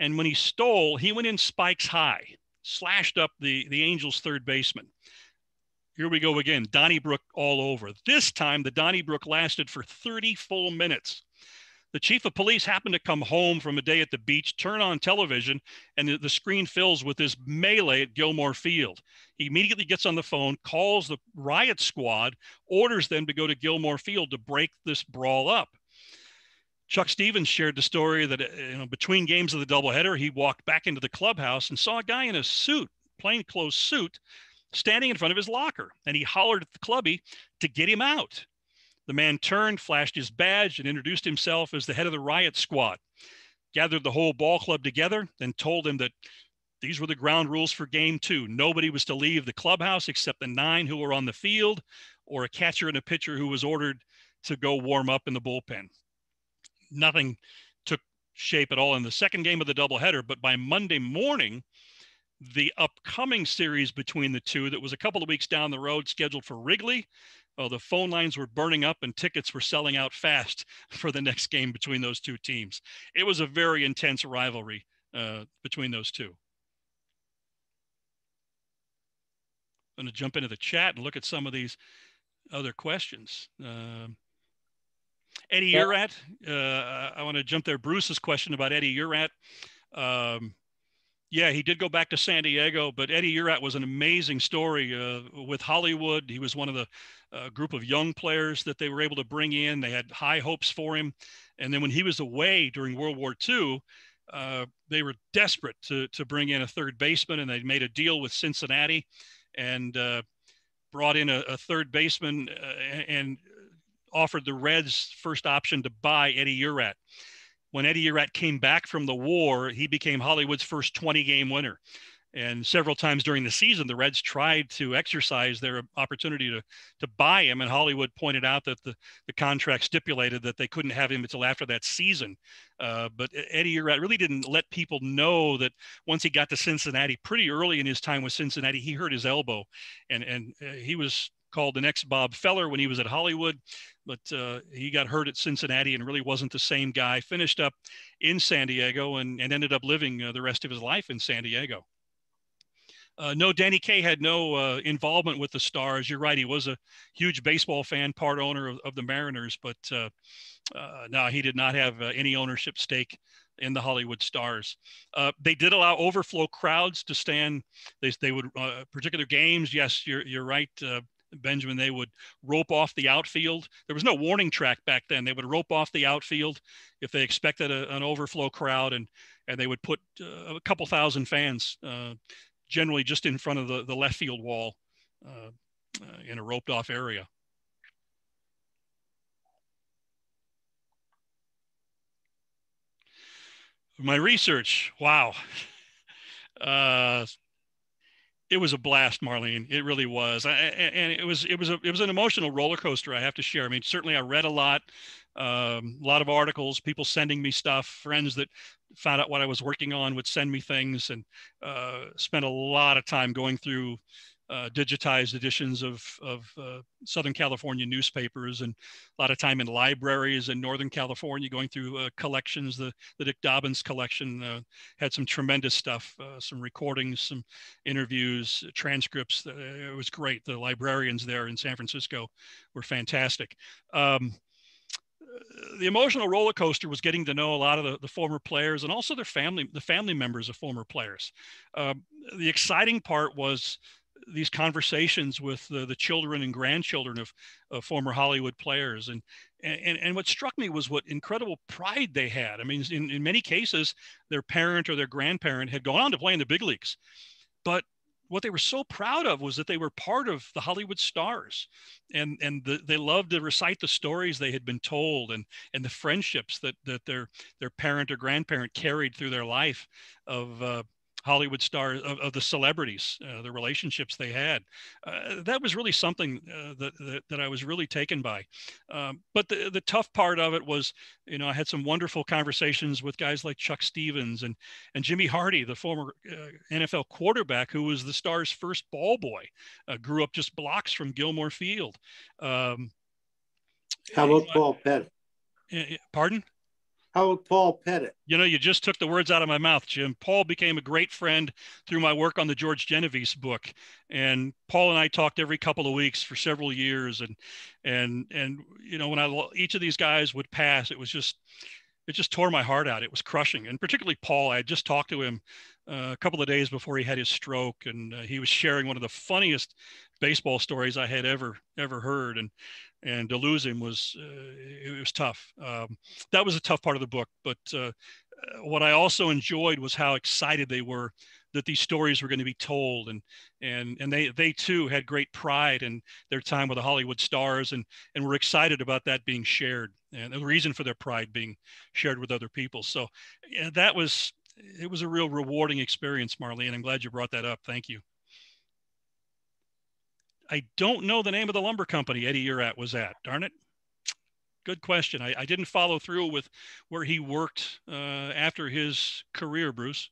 And when he stole, he went in spikes high, slashed up the Angels' third baseman. Here we go again, Donnybrook all over. This time, the Donnybrook lasted for 30 full minutes. The chief of police happened to come home from a day at the beach, turn on television, and the screen fills with this melee at Gilmore Field. He immediately gets on the phone, calls the riot squad, orders them to go to Gilmore Field to break this brawl up. Chuck Stevens shared the story that between games of the doubleheader, he walked back into the clubhouse and saw a guy in a suit, plainclothes suit, standing in front of his locker, and he hollered at the clubby to get him out. The man turned, flashed his badge, and introduced himself as the head of the riot squad, gathered the whole ball club together, and told them that these were the ground rules for Game 2. Nobody was to leave the clubhouse except the 9 who were on the field or a catcher and a pitcher who was ordered to go warm up in the bullpen. Nothing took shape at all in the second game of the doubleheader, but by Monday morning, the upcoming series between the two that was a couple of weeks down the road scheduled for Wrigley, well, the phone lines were burning up and tickets were selling out fast for the next game between those two teams. It was a very intense rivalry between those two. I'm going to jump into the chat and look at some of these other questions. Eddie Urat, I want to jump there. Bruce's question about Eddie Urat. Yeah, he did go back to San Diego, but Eddie Urat was an amazing story with Hollywood. He was one of the group of young players that they were able to bring in. They had high hopes for him. And then when he was away during World War II, they were desperate to bring in a third baseman, and they made a deal with Cincinnati and brought in a third baseman and offered the Reds first option to buy Eddie Urat. When Eddie Urat came back from the war, he became Hollywood's first 20-game winner. And several times during the season, the Reds tried to exercise their opportunity to buy him. And Hollywood pointed out that the contract stipulated that they couldn't have him until after that season. But Eddie Urat really didn't let people know that once he got to Cincinnati, pretty early in his time with Cincinnati, he hurt his elbow. And he was called the next Bob Feller when he was at Hollywood, but he got hurt at Cincinnati and really wasn't the same guy. Finished up in San Diego and ended up living the rest of his life in San Diego. No, Danny Kaye had no involvement with the Stars. You're right. He was a huge baseball fan, part owner of the Mariners, but no, he did not have any ownership stake in the Hollywood Stars. They did allow overflow crowds to stand. They would, particular games. Yes, you're right, Benjamin. They would rope off the outfield. There was no warning track back then. They would rope off the outfield if they expected an overflow crowd, and they would put a couple thousand fans generally just in front of the left field wall in a roped off area. My research, wow. It was a blast, Marlene. It really was. And it was an emotional roller coaster, I have to share. I mean, certainly I read a lot of articles, people sending me stuff, friends that found out what I was working on would send me things, and spent a lot of time going through digitized editions of Southern California newspapers, and a lot of time in libraries in Northern California going through collections. The Dick Dobbins collection had some tremendous stuff, some recordings, some interviews, transcripts. It was great. The librarians there in San Francisco were fantastic. The emotional roller coaster was getting to know a lot of the former players and also the family members of former players. The exciting part was these conversations with the children and grandchildren of former Hollywood players. And what struck me was what incredible pride they had. I mean, in many cases, their parent or their grandparent had gone on to play in the big leagues, but what they were so proud of was that they were part of the Hollywood Stars, and they loved to recite the stories they had been told and the friendships that their parent or grandparent carried through their life of Hollywood Stars, of the celebrities, the relationships they had. That was really something that I was really taken by. But the tough part of it was, you know, I had some wonderful conversations with guys like Chuck Stevens and Jimmy Hardy, the former NFL quarterback who was the Stars' first ball boy, grew up just blocks from Gilmore Field. How about Paul Pettit? Pardon? How about Paul Pettit? You know, you just took the words out of my mouth, Jim. Paul became a great friend through my work on the George Genovese book. And Paul and I talked every couple of weeks for several years. And you know, when each of these guys would pass, it just tore my heart out. It was crushing. And particularly Paul, I had just talked to him a couple of days before he had his stroke. And he was sharing one of the funniest baseball stories I had ever heard. And to lose him was tough. That was a tough part of the book. But what I also enjoyed was how excited they were that these stories were going to be told. And they too had great pride in their time with the Hollywood Stars and were excited about that being shared and the reason for their pride being shared with other people. So it was a real rewarding experience, Marlene. I'm glad you brought that up. Thank you. I don't know the name of the lumber company Eddie Urat was at. Darn it. Good question. I didn't follow through with where he worked after his career, Bruce.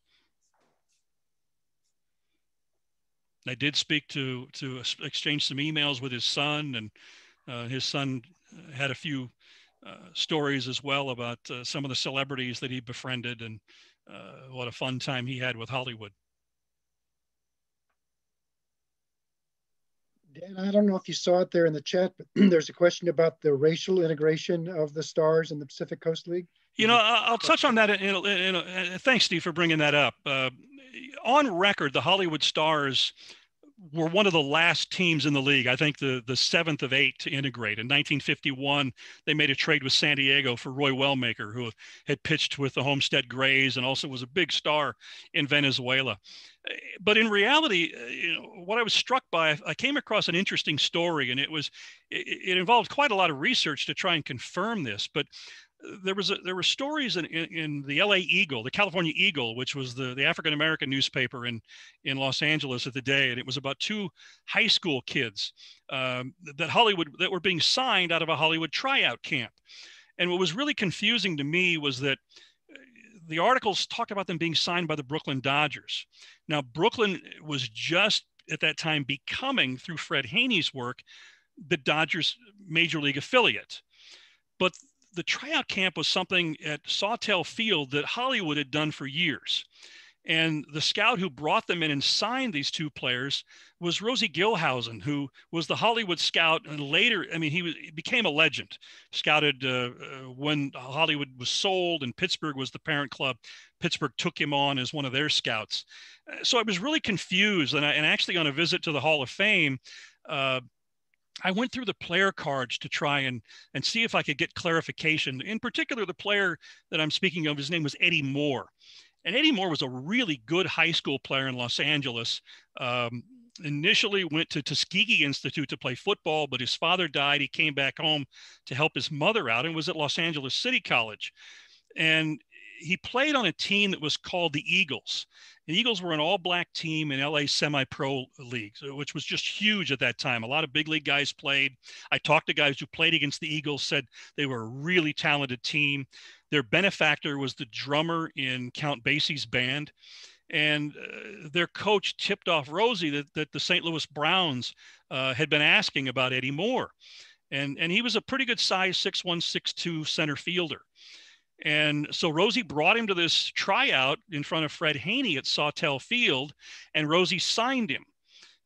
I did speak to exchange some emails with his son, and his son had a few stories as well about some of the celebrities that he befriended and what a fun time he had with Hollywood. Dan, I don't know if you saw it there in the chat, but there's a question about the racial integration of the Stars and the Pacific Coast League. You know, I'll touch on that. Thanks, Steve, for bringing that up. On record, the Hollywood Stars were one of the last teams in the league, I think the seventh of eight to integrate. In 1951, they made a trade with San Diego for Roy Wellmaker, who had pitched with the Homestead Grays and also was a big star in Venezuela. But in reality, you know, what I was struck by, I came across an interesting story, and it involved quite a lot of research to try and confirm this. But there were stories in the LA Eagle, the California Eagle, which was the African-American newspaper in Los Angeles at the day. And it was about two high school kids that were being signed out of a Hollywood tryout camp. And what was really confusing to me was that the articles talked about them being signed by the Brooklyn Dodgers. Now, Brooklyn was just at that time becoming, through Fred Haney's work, the Dodgers Major League affiliate. But the tryout camp was something at Sawtell Field that Hollywood had done for years. And the scout who brought them in and signed these two players was Rosie Gilhausen, who was the Hollywood scout. And later, I mean, he became a legend, scouted when Hollywood was sold and Pittsburgh was the parent club. Pittsburgh took him on as one of their scouts. So I was really confused. And actually on a visit to the Hall of Fame, I went through the player cards to try and see if I could get clarification. In particular, the player that I'm speaking of, his name was Eddie Moore. And Eddie Moore was a really good high school player in Los Angeles. Initially went to Tuskegee Institute to play football, but his father died. He came back home to help his mother out and was at Los Angeles City College. And he played on a team that was called the Eagles. The Eagles were an all-black team in LA semi-pro leagues, which was just huge at that time. A lot of big league guys played. I talked to guys who played against the Eagles, said they were a really talented team. Their benefactor was the drummer in Count Basie's band. And their coach tipped off Rosie that the St. Louis Browns had been asking about Eddie Moore. And he was a pretty good size 6'1", 6'2" center fielder. And so Rosie brought him to this tryout in front of Fred Haney at Sawtell Field, and Rosie signed him.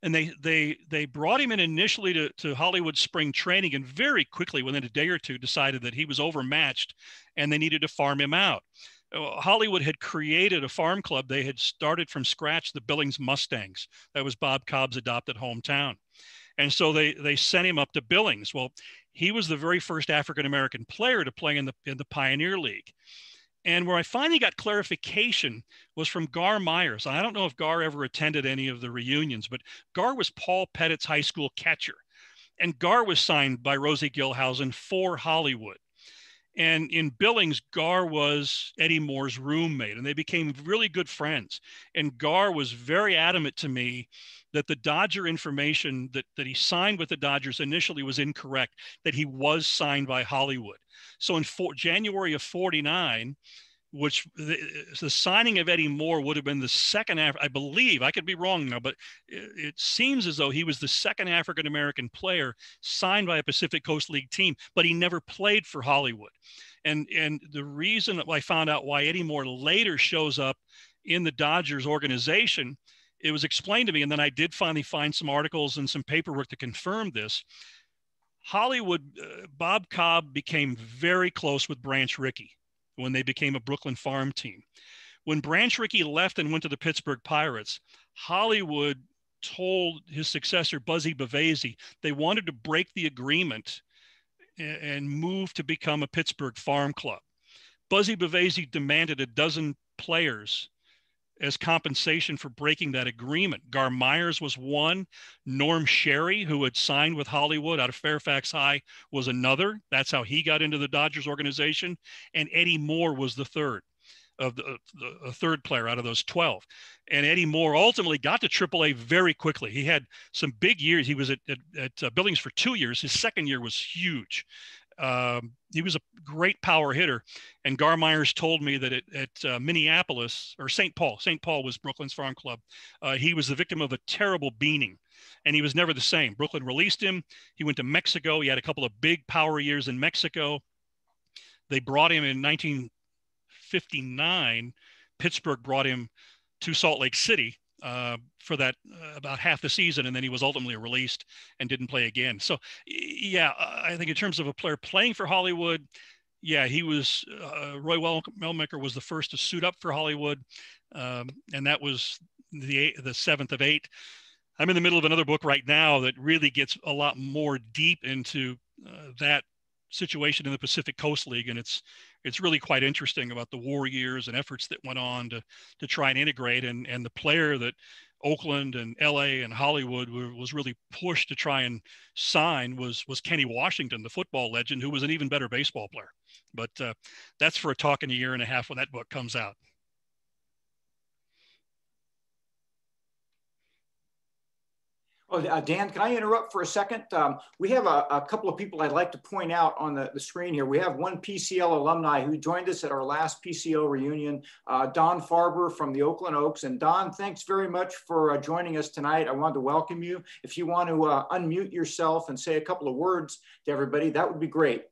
And they brought him in initially to Hollywood spring training, and very quickly, within a day or two, decided that he was overmatched and they needed to farm him out. Hollywood had created a farm club. They had started from scratch the Billings Mustangs. That was Bob Cobb's adopted hometown. And so they sent him up to Billings. Well, he was the very first African-American player to play in the Pioneer League. And where I finally got clarification was from Gar Myers. I don't know if Gar ever attended any of the reunions, but Gar was Paul Pettit's high school catcher. And Gar was signed by Rosie Gilhausen for Hollywood. And in Billings, Gar was Eddie Moore's roommate, and they became really good friends. And Gar was very adamant to me that the Dodger information that he signed with the Dodgers initially was incorrect, that he was signed by Hollywood. So in January of 49, which the signing of Eddie Moore would have been the second, I believe, I could be wrong now, but it seems as though he was the second African-American player signed by a Pacific Coast League team, but he never played for Hollywood. And the reason that I found out why Eddie Moore later shows up in the Dodgers organization, it was explained to me, and then I did finally find some articles and some paperwork to confirm this. Hollywood, Bob Cobb became very close with Branch Rickey when they became a Brooklyn farm team. When Branch Rickey left and went to the Pittsburgh Pirates, Hollywood told his successor, Buzzy Bavese, they wanted to break the agreement and move to become a Pittsburgh farm club. Buzzy Bavese demanded a dozen players as compensation for breaking that agreement. Gar Myers was one. Norm Sherry, who had signed with Hollywood out of Fairfax High, was another. That's how he got into the Dodgers organization. And Eddie Moore was the third of the third player out of those 12. And Eddie Moore ultimately got to AAA very quickly. He had some big years. He was at Billings for 2 years. His second year was huge. He was a great power hitter, and Gar Myers told me that at Minneapolis or St. Paul was Brooklyn's farm club. He was the victim of a terrible beating, and he was never the same. Brooklyn released him. He went to Mexico. He had a couple of big power years in Mexico. They brought him in 1959. Pittsburgh brought him to Salt Lake City for that about half the season, and then he was ultimately released and didn't play again. So yeah, I think in terms of a player playing for Hollywood, yeah, he was, Roy Melmaker was the first to suit up for Hollywood. And that was the seventh of eight. I'm in the middle of another book right now that really gets a lot more deep into that situation in the Pacific Coast League. And it's really quite interesting about the war years and efforts that went on to try and integrate, and the player that Oakland and LA and Hollywood was really pushed to try and sign was Kenny Washington, the football legend, who was an even better baseball player. But that's for a talk in a year and a half when that book comes out. Oh, Dan, can I interrupt for a second? We have a couple of people I'd like to point out on the screen here. We have one PCL alumni who joined us at our last PCO reunion, Don Farber from the Oakland Oaks. And Don, thanks very much for joining us tonight. I wanted to welcome you. If you want to unmute yourself and say a couple of words to everybody, that would be great.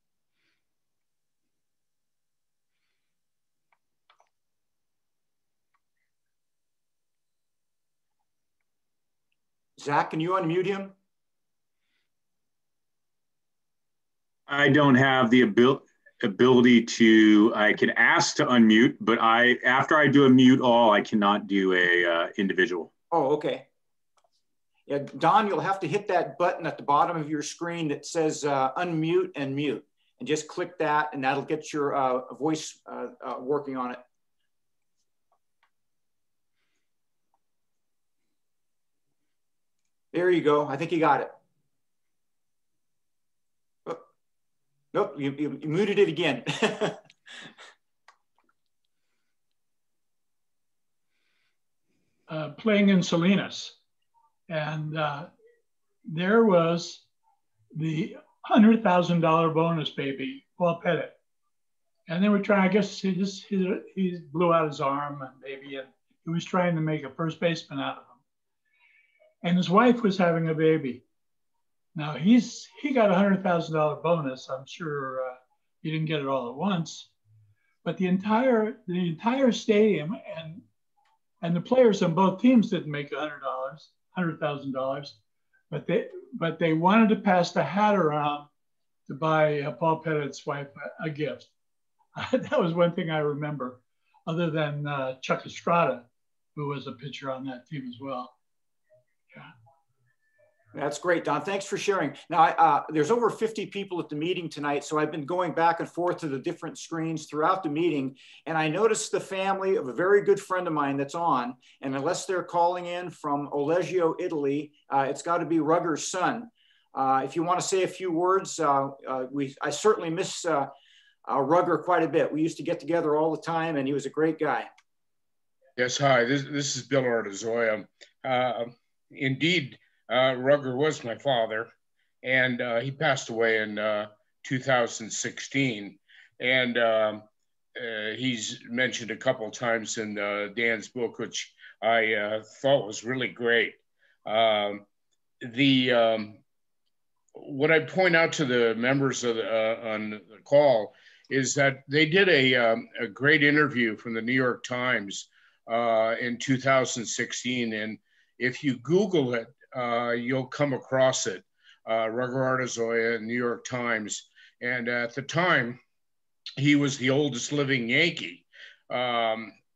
Zach, can you unmute him? I don't have the ability to, I can ask to unmute, but after I do a mute all, I cannot do a individual. Oh, okay. Yeah, Don, you'll have to hit that button at the bottom of your screen that says unmute and mute, and just click that, and that'll get your voice working on it. There you go. I think you got it. Oh, nope, you muted it again. Playing in Salinas. And there was the $100,000 bonus baby, Paul Pettit. And they were trying, I guess he blew out his arm, maybe, and he was trying to make a first baseman out of him. And his wife was having a baby. Now he got a $100,000 bonus. I'm sure he didn't get it all at once, but the entire stadium and the players on both teams didn't make $100,000, but they wanted to pass the hat around to buy Paul Pettit's wife a gift. That was one thing I remember, other than Chuck Estrada, who was a pitcher on that team as well. That's great, Don. Thanks for sharing. Now, there's over 50 people at the meeting tonight, so I've been going back and forth to the different screens throughout the meeting, and I noticed the family of a very good friend of mine that's on, and unless they're calling in from Oleggio, Italy, it's got to be Rugger's son. If you want to say a few words, I certainly miss Rugger quite a bit. We used to get together all the time, and he was a great guy. Yes, hi. This is Bill Artazoya. Indeed, Rugger was my father, and he passed away in 2016. And he's mentioned a couple of times in Dan's book, which I thought was really great. What I point out to the members of the, on the call is that they did a great interview from the New York Times in 2016, and if you Google it, you'll come across it. Rugger Artazoya, New York Times. And at the time, he was the oldest living Yankee.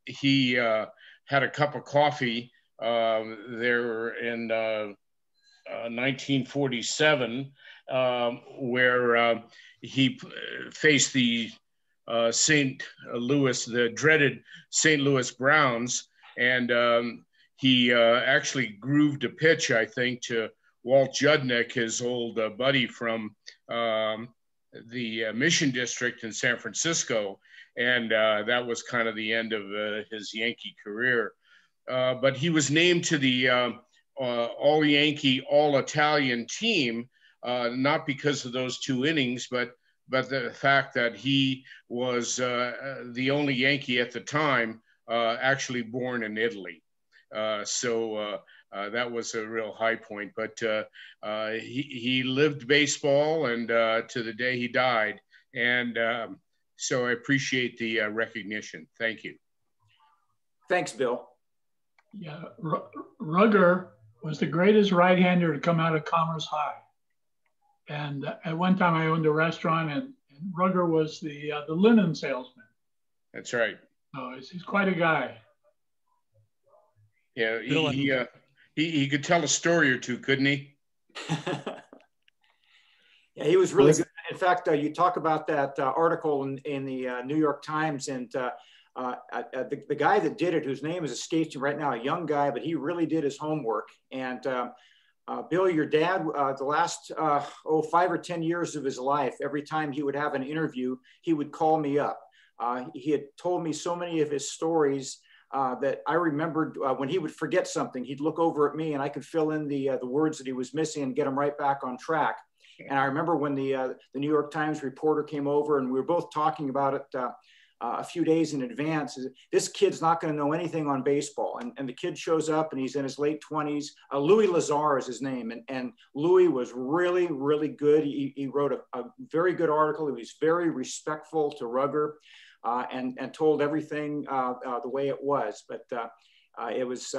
He had a cup of coffee there in 1947, where he faced the dreaded St. Louis Browns. And he actually grooved a pitch, I think, to Walt Judnick, his old buddy from the Mission District in San Francisco. And that was kind of the end of his Yankee career. But he was named to the all-Yankee, all-Italian team, not because of those two innings, but the fact that he was the only Yankee at the time actually born in Italy. So that was a real high point, but he lived baseball and to the day he died. And so I appreciate the recognition. Thank you. Thanks, Bill. Yeah, Rugger was the greatest right-hander to come out of Commerce High. And at one time I owned a restaurant, and Rugger was the linen salesman. That's right. Oh, he's quite a guy. Yeah, he could tell a story or two, couldn't he? Yeah, he was really good. In fact, you talk about that article in the New York Times, and the guy that did it, whose name is escaping right now, a young guy, but he really did his homework. And Bill, your dad, the last 5 or 10 years of his life, every time he would have an interview, he would call me up. He had told me so many of his stories that I remembered when he would forget something, he'd look over at me and I could fill in the words that he was missing and get him right back on track. And I remember when the New York Times reporter came over and we were both talking about it a few days in advance. This kid's not going to know anything on baseball. And the kid shows up and he's in his late 20s. Louis Lazar is his name. And Louis was really, really good. He wrote a very good article. He was very respectful to Rugger. And told everything the way it was, but it was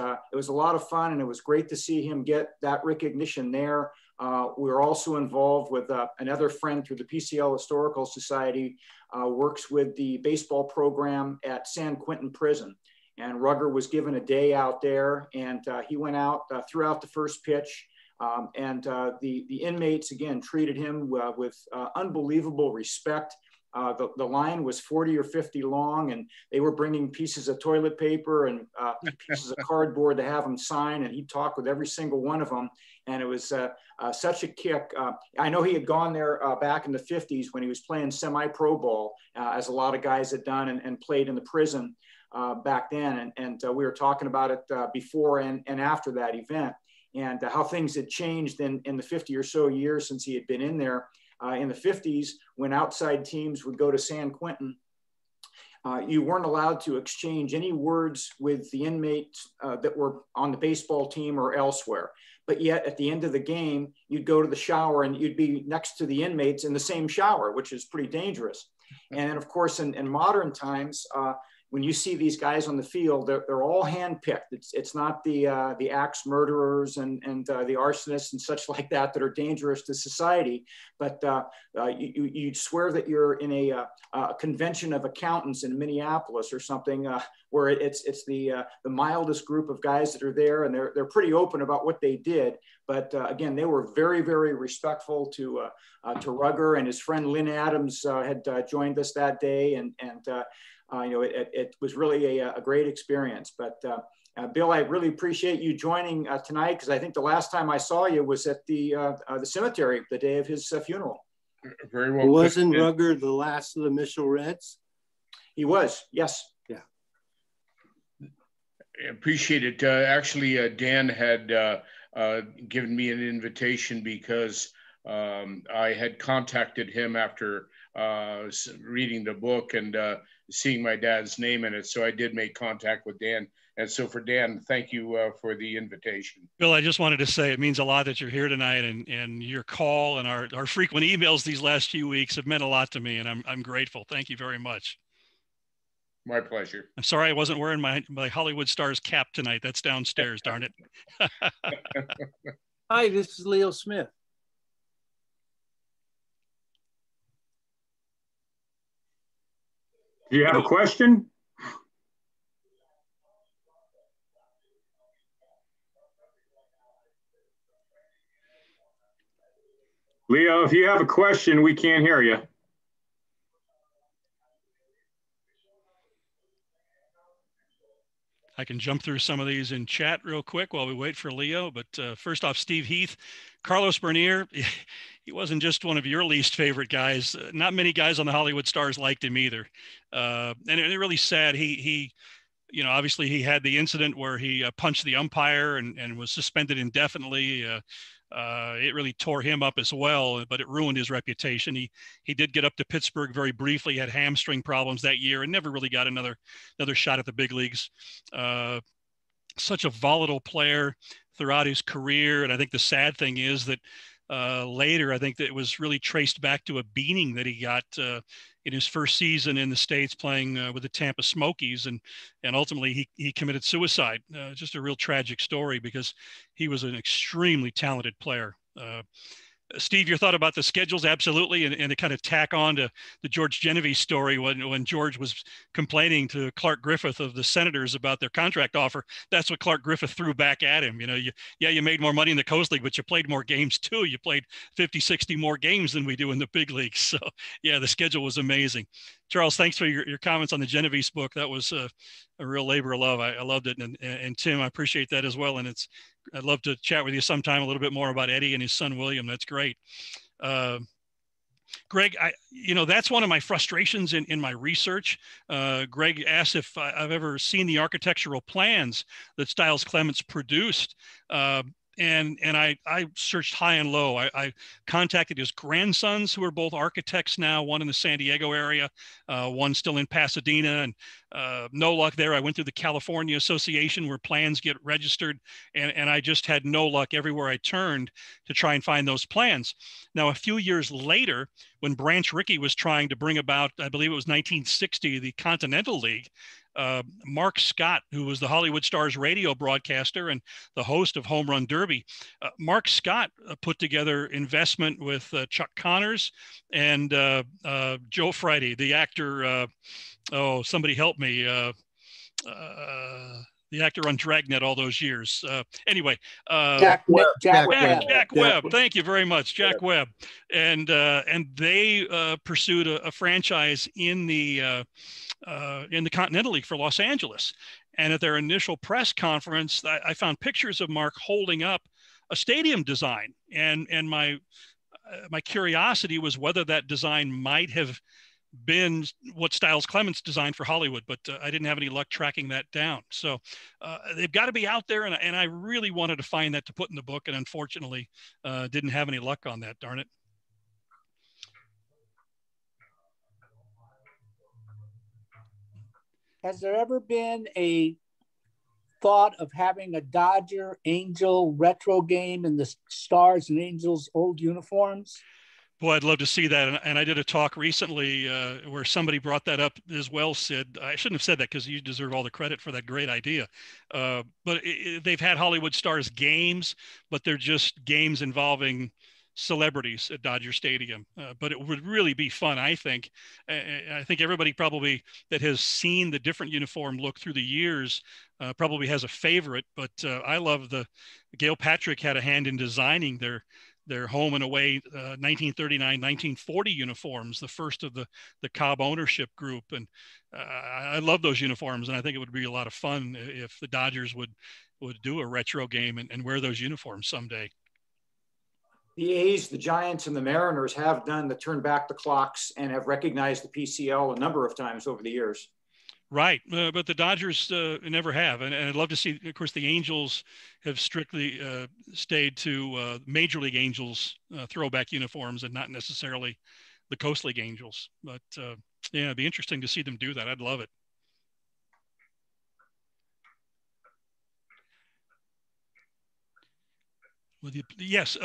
a lot of fun, and it was great to see him get that recognition there. We were also involved with another friend through the PCL Historical Society, works with the baseball program at San Quentin Prison, and Rugger was given a day out there, and he went out, threw out the first pitch, and the inmates again treated him with unbelievable respect. The line was 40 or 50 long, and they were bringing pieces of toilet paper and pieces of cardboard to have him sign, and he talked with every single one of them, and it was such a kick. I know he had gone there back in the 50s when he was playing semi-pro ball, as a lot of guys had done and played in the prison back then, and we were talking about it before and after that event, and how things had changed in the 50 or so years since he had been in there. In the 50s, when outside teams would go to San Quentin, you weren't allowed to exchange any words with the inmates that were on the baseball team or elsewhere. But yet at the end of the game, you'd go to the shower and you'd be next to the inmates in the same shower, which is pretty dangerous. And then, of course, in modern times, when you see these guys on the field, they're all handpicked. It's not the axe murderers and the arsonists and such like that are dangerous to society, but you'd swear that you're in a convention of accountants in Minneapolis or something, where it's the mildest group of guys that are there, and they're pretty open about what they did. But again, they were very, very respectful to Rugger, and his friend Lynn Adams had joined us that day, and it was really a great experience. But Bill, I really appreciate you joining tonight, because I think the last time I saw you was at the cemetery the day of his funeral. Very well. Wasn't Rugger the last of the Mitchell Reds? He was, yes. Yeah. I appreciate it. Actually, Dan had given me an invitation, because I had contacted him after reading the book and seeing my dad's name in it. So I did make contact with Dan. And so for Dan, thank you for the invitation. Bill, I just wanted to say it means a lot that you're here tonight, and your call and our frequent emails these last few weeks have meant a lot to me, and I'm grateful. Thank you very much. My pleasure. I'm sorry I wasn't wearing my Hollywood Stars cap tonight. That's downstairs, darn it. Hi, this is Leo Smith. Do you have a question? Leo, if you have a question, we can't hear you. I can jump through some of these in chat real quick while we wait for Leo. But first off, Steve Heath, Carlos Bernier, he wasn't just one of your least favorite guys. Not many guys on the Hollywood Stars liked him either. And it's really sad. He, you know, obviously he had the incident where he punched the umpire and was suspended indefinitely. It really tore him up as well, but it ruined his reputation. He did get up to Pittsburgh very briefly, had hamstring problems that year, and never really got another shot at the big leagues. Such a volatile player throughout his career. And I think the sad thing is that later, I think that it was really traced back to a beating that he got in his first season in the States playing with the Tampa Smokies, and ultimately he committed suicide. Just a real tragic story because he was an extremely talented player. Steve, your thought about the schedules? Absolutely. And to kind of tack on to the George Genovese story, when George was complaining to Clark Griffith of the Senators about their contract offer, that's what Clark Griffith threw back at him. You know, you made more money in the Coast League, but you played more games too. You played 50, 60 more games than we do in the big leagues. So yeah, the schedule was amazing. Charles, thanks for your comments on the Genovese book. That was a real labor of love. I loved it. And Tim, I appreciate that as well. And I'd love to chat with you sometime a little bit more about Eddie and his son, William. That's great. Greg, that's one of my frustrations in my research. Greg asked if I've ever seen the architectural plans that Stiles Clements produced. And I searched high and low. I contacted his grandsons, who are both architects now, one in the San Diego area, one still in Pasadena, and no luck there. I went through the California Association where plans get registered, and I just had no luck everywhere I turned to try and find those plans. Now, a few years later, when Branch Rickey was trying to bring about, I believe it was 1960, the Continental League, Mark Scott, who was the Hollywood Stars radio broadcaster and the host of Home Run Derby, Mark Scott put together investment with Chuck Connors and Joe Friday, the actor. Oh, somebody help me. The actor on Dragnet all those years. Jack Webb. Thank you very much, Jack Webb. And they pursued a franchise in the Continental League for Los Angeles. And at their initial press conference, I found pictures of Mark holding up a stadium design. And my curiosity was whether that design might have been what Stiles Clements designed for Hollywood, but I didn't have any luck tracking that down. So they've got to be out there, and I really wanted to find that to put in the book, and unfortunately didn't have any luck on that, darn it. Has there ever been a thought of having a Dodger Angel retro game in the Stars and Angels old uniforms? Boy, I'd love to see that. And I did a talk recently where somebody brought that up as well, Sid. I shouldn't have said that because you deserve all the credit for that great idea. But they've had Hollywood Stars games, but they're just games involving celebrities at Dodger Stadium. But it would really be fun, I think. I think everybody probably that has seen the different uniform look through the years probably has a favorite. But I love Gail Patrick had a hand in designing their home and away 1939-1940 uniforms, the first of the Cobb ownership group. And I love those uniforms, and I think it would be a lot of fun if the Dodgers would do a retro game and wear those uniforms someday. The A's, the Giants, and the Mariners have done the turn back the clocks and have recognized the PCL a number of times over the years. Right, but the Dodgers never have, and I'd love to see. Of course, the Angels have strictly stayed to Major League Angels throwback uniforms, and not necessarily the Coast League Angels. But yeah, it'd be interesting to see them do that. I'd love it. Yes,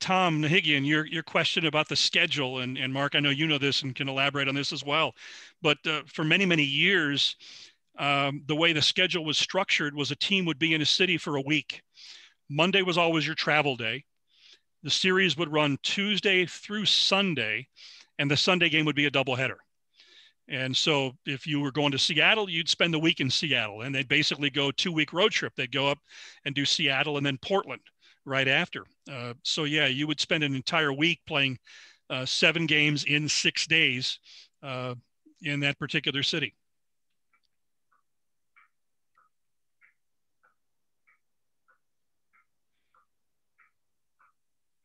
Tom Nahigian, your question about the schedule, and Mark, I know you know this and can elaborate on this as well, but for many, many years, the way the schedule was structured was a team would be in a city for a week. Monday was always your travel day. The series would run Tuesday through Sunday, and the Sunday game would be a doubleheader. And so if you were going to Seattle, you'd spend the week in Seattle, and they'd basically go two-week road trip. They'd go up and do Seattle and then Portland right after. So yeah, you would spend an entire week playing 7 games in 6 days in that particular city.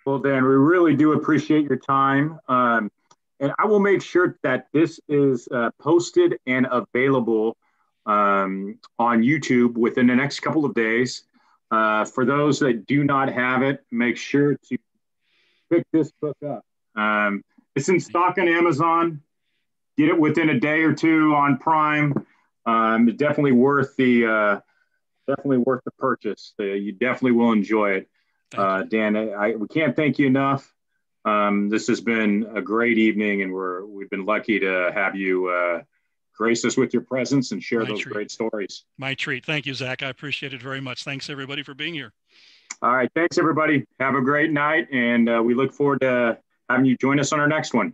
Well, Dan, we really do appreciate your time. And I will make sure that this is posted and available on YouTube within the next couple of days. For those that do not have it, make sure to pick this book up. It's in stock on Amazon. Get it within a day or two on Prime. Definitely worth the purchase. You definitely will enjoy it. Dan, we can't thank you enough. This has been a great evening, and we've been lucky to have you grace us with your presence and share those great stories. My treat. Thank you, Zach. I appreciate it very much. Thanks, everybody, for being here. All right. Thanks, everybody. Have a great night, and we look forward to having you join us on our next one.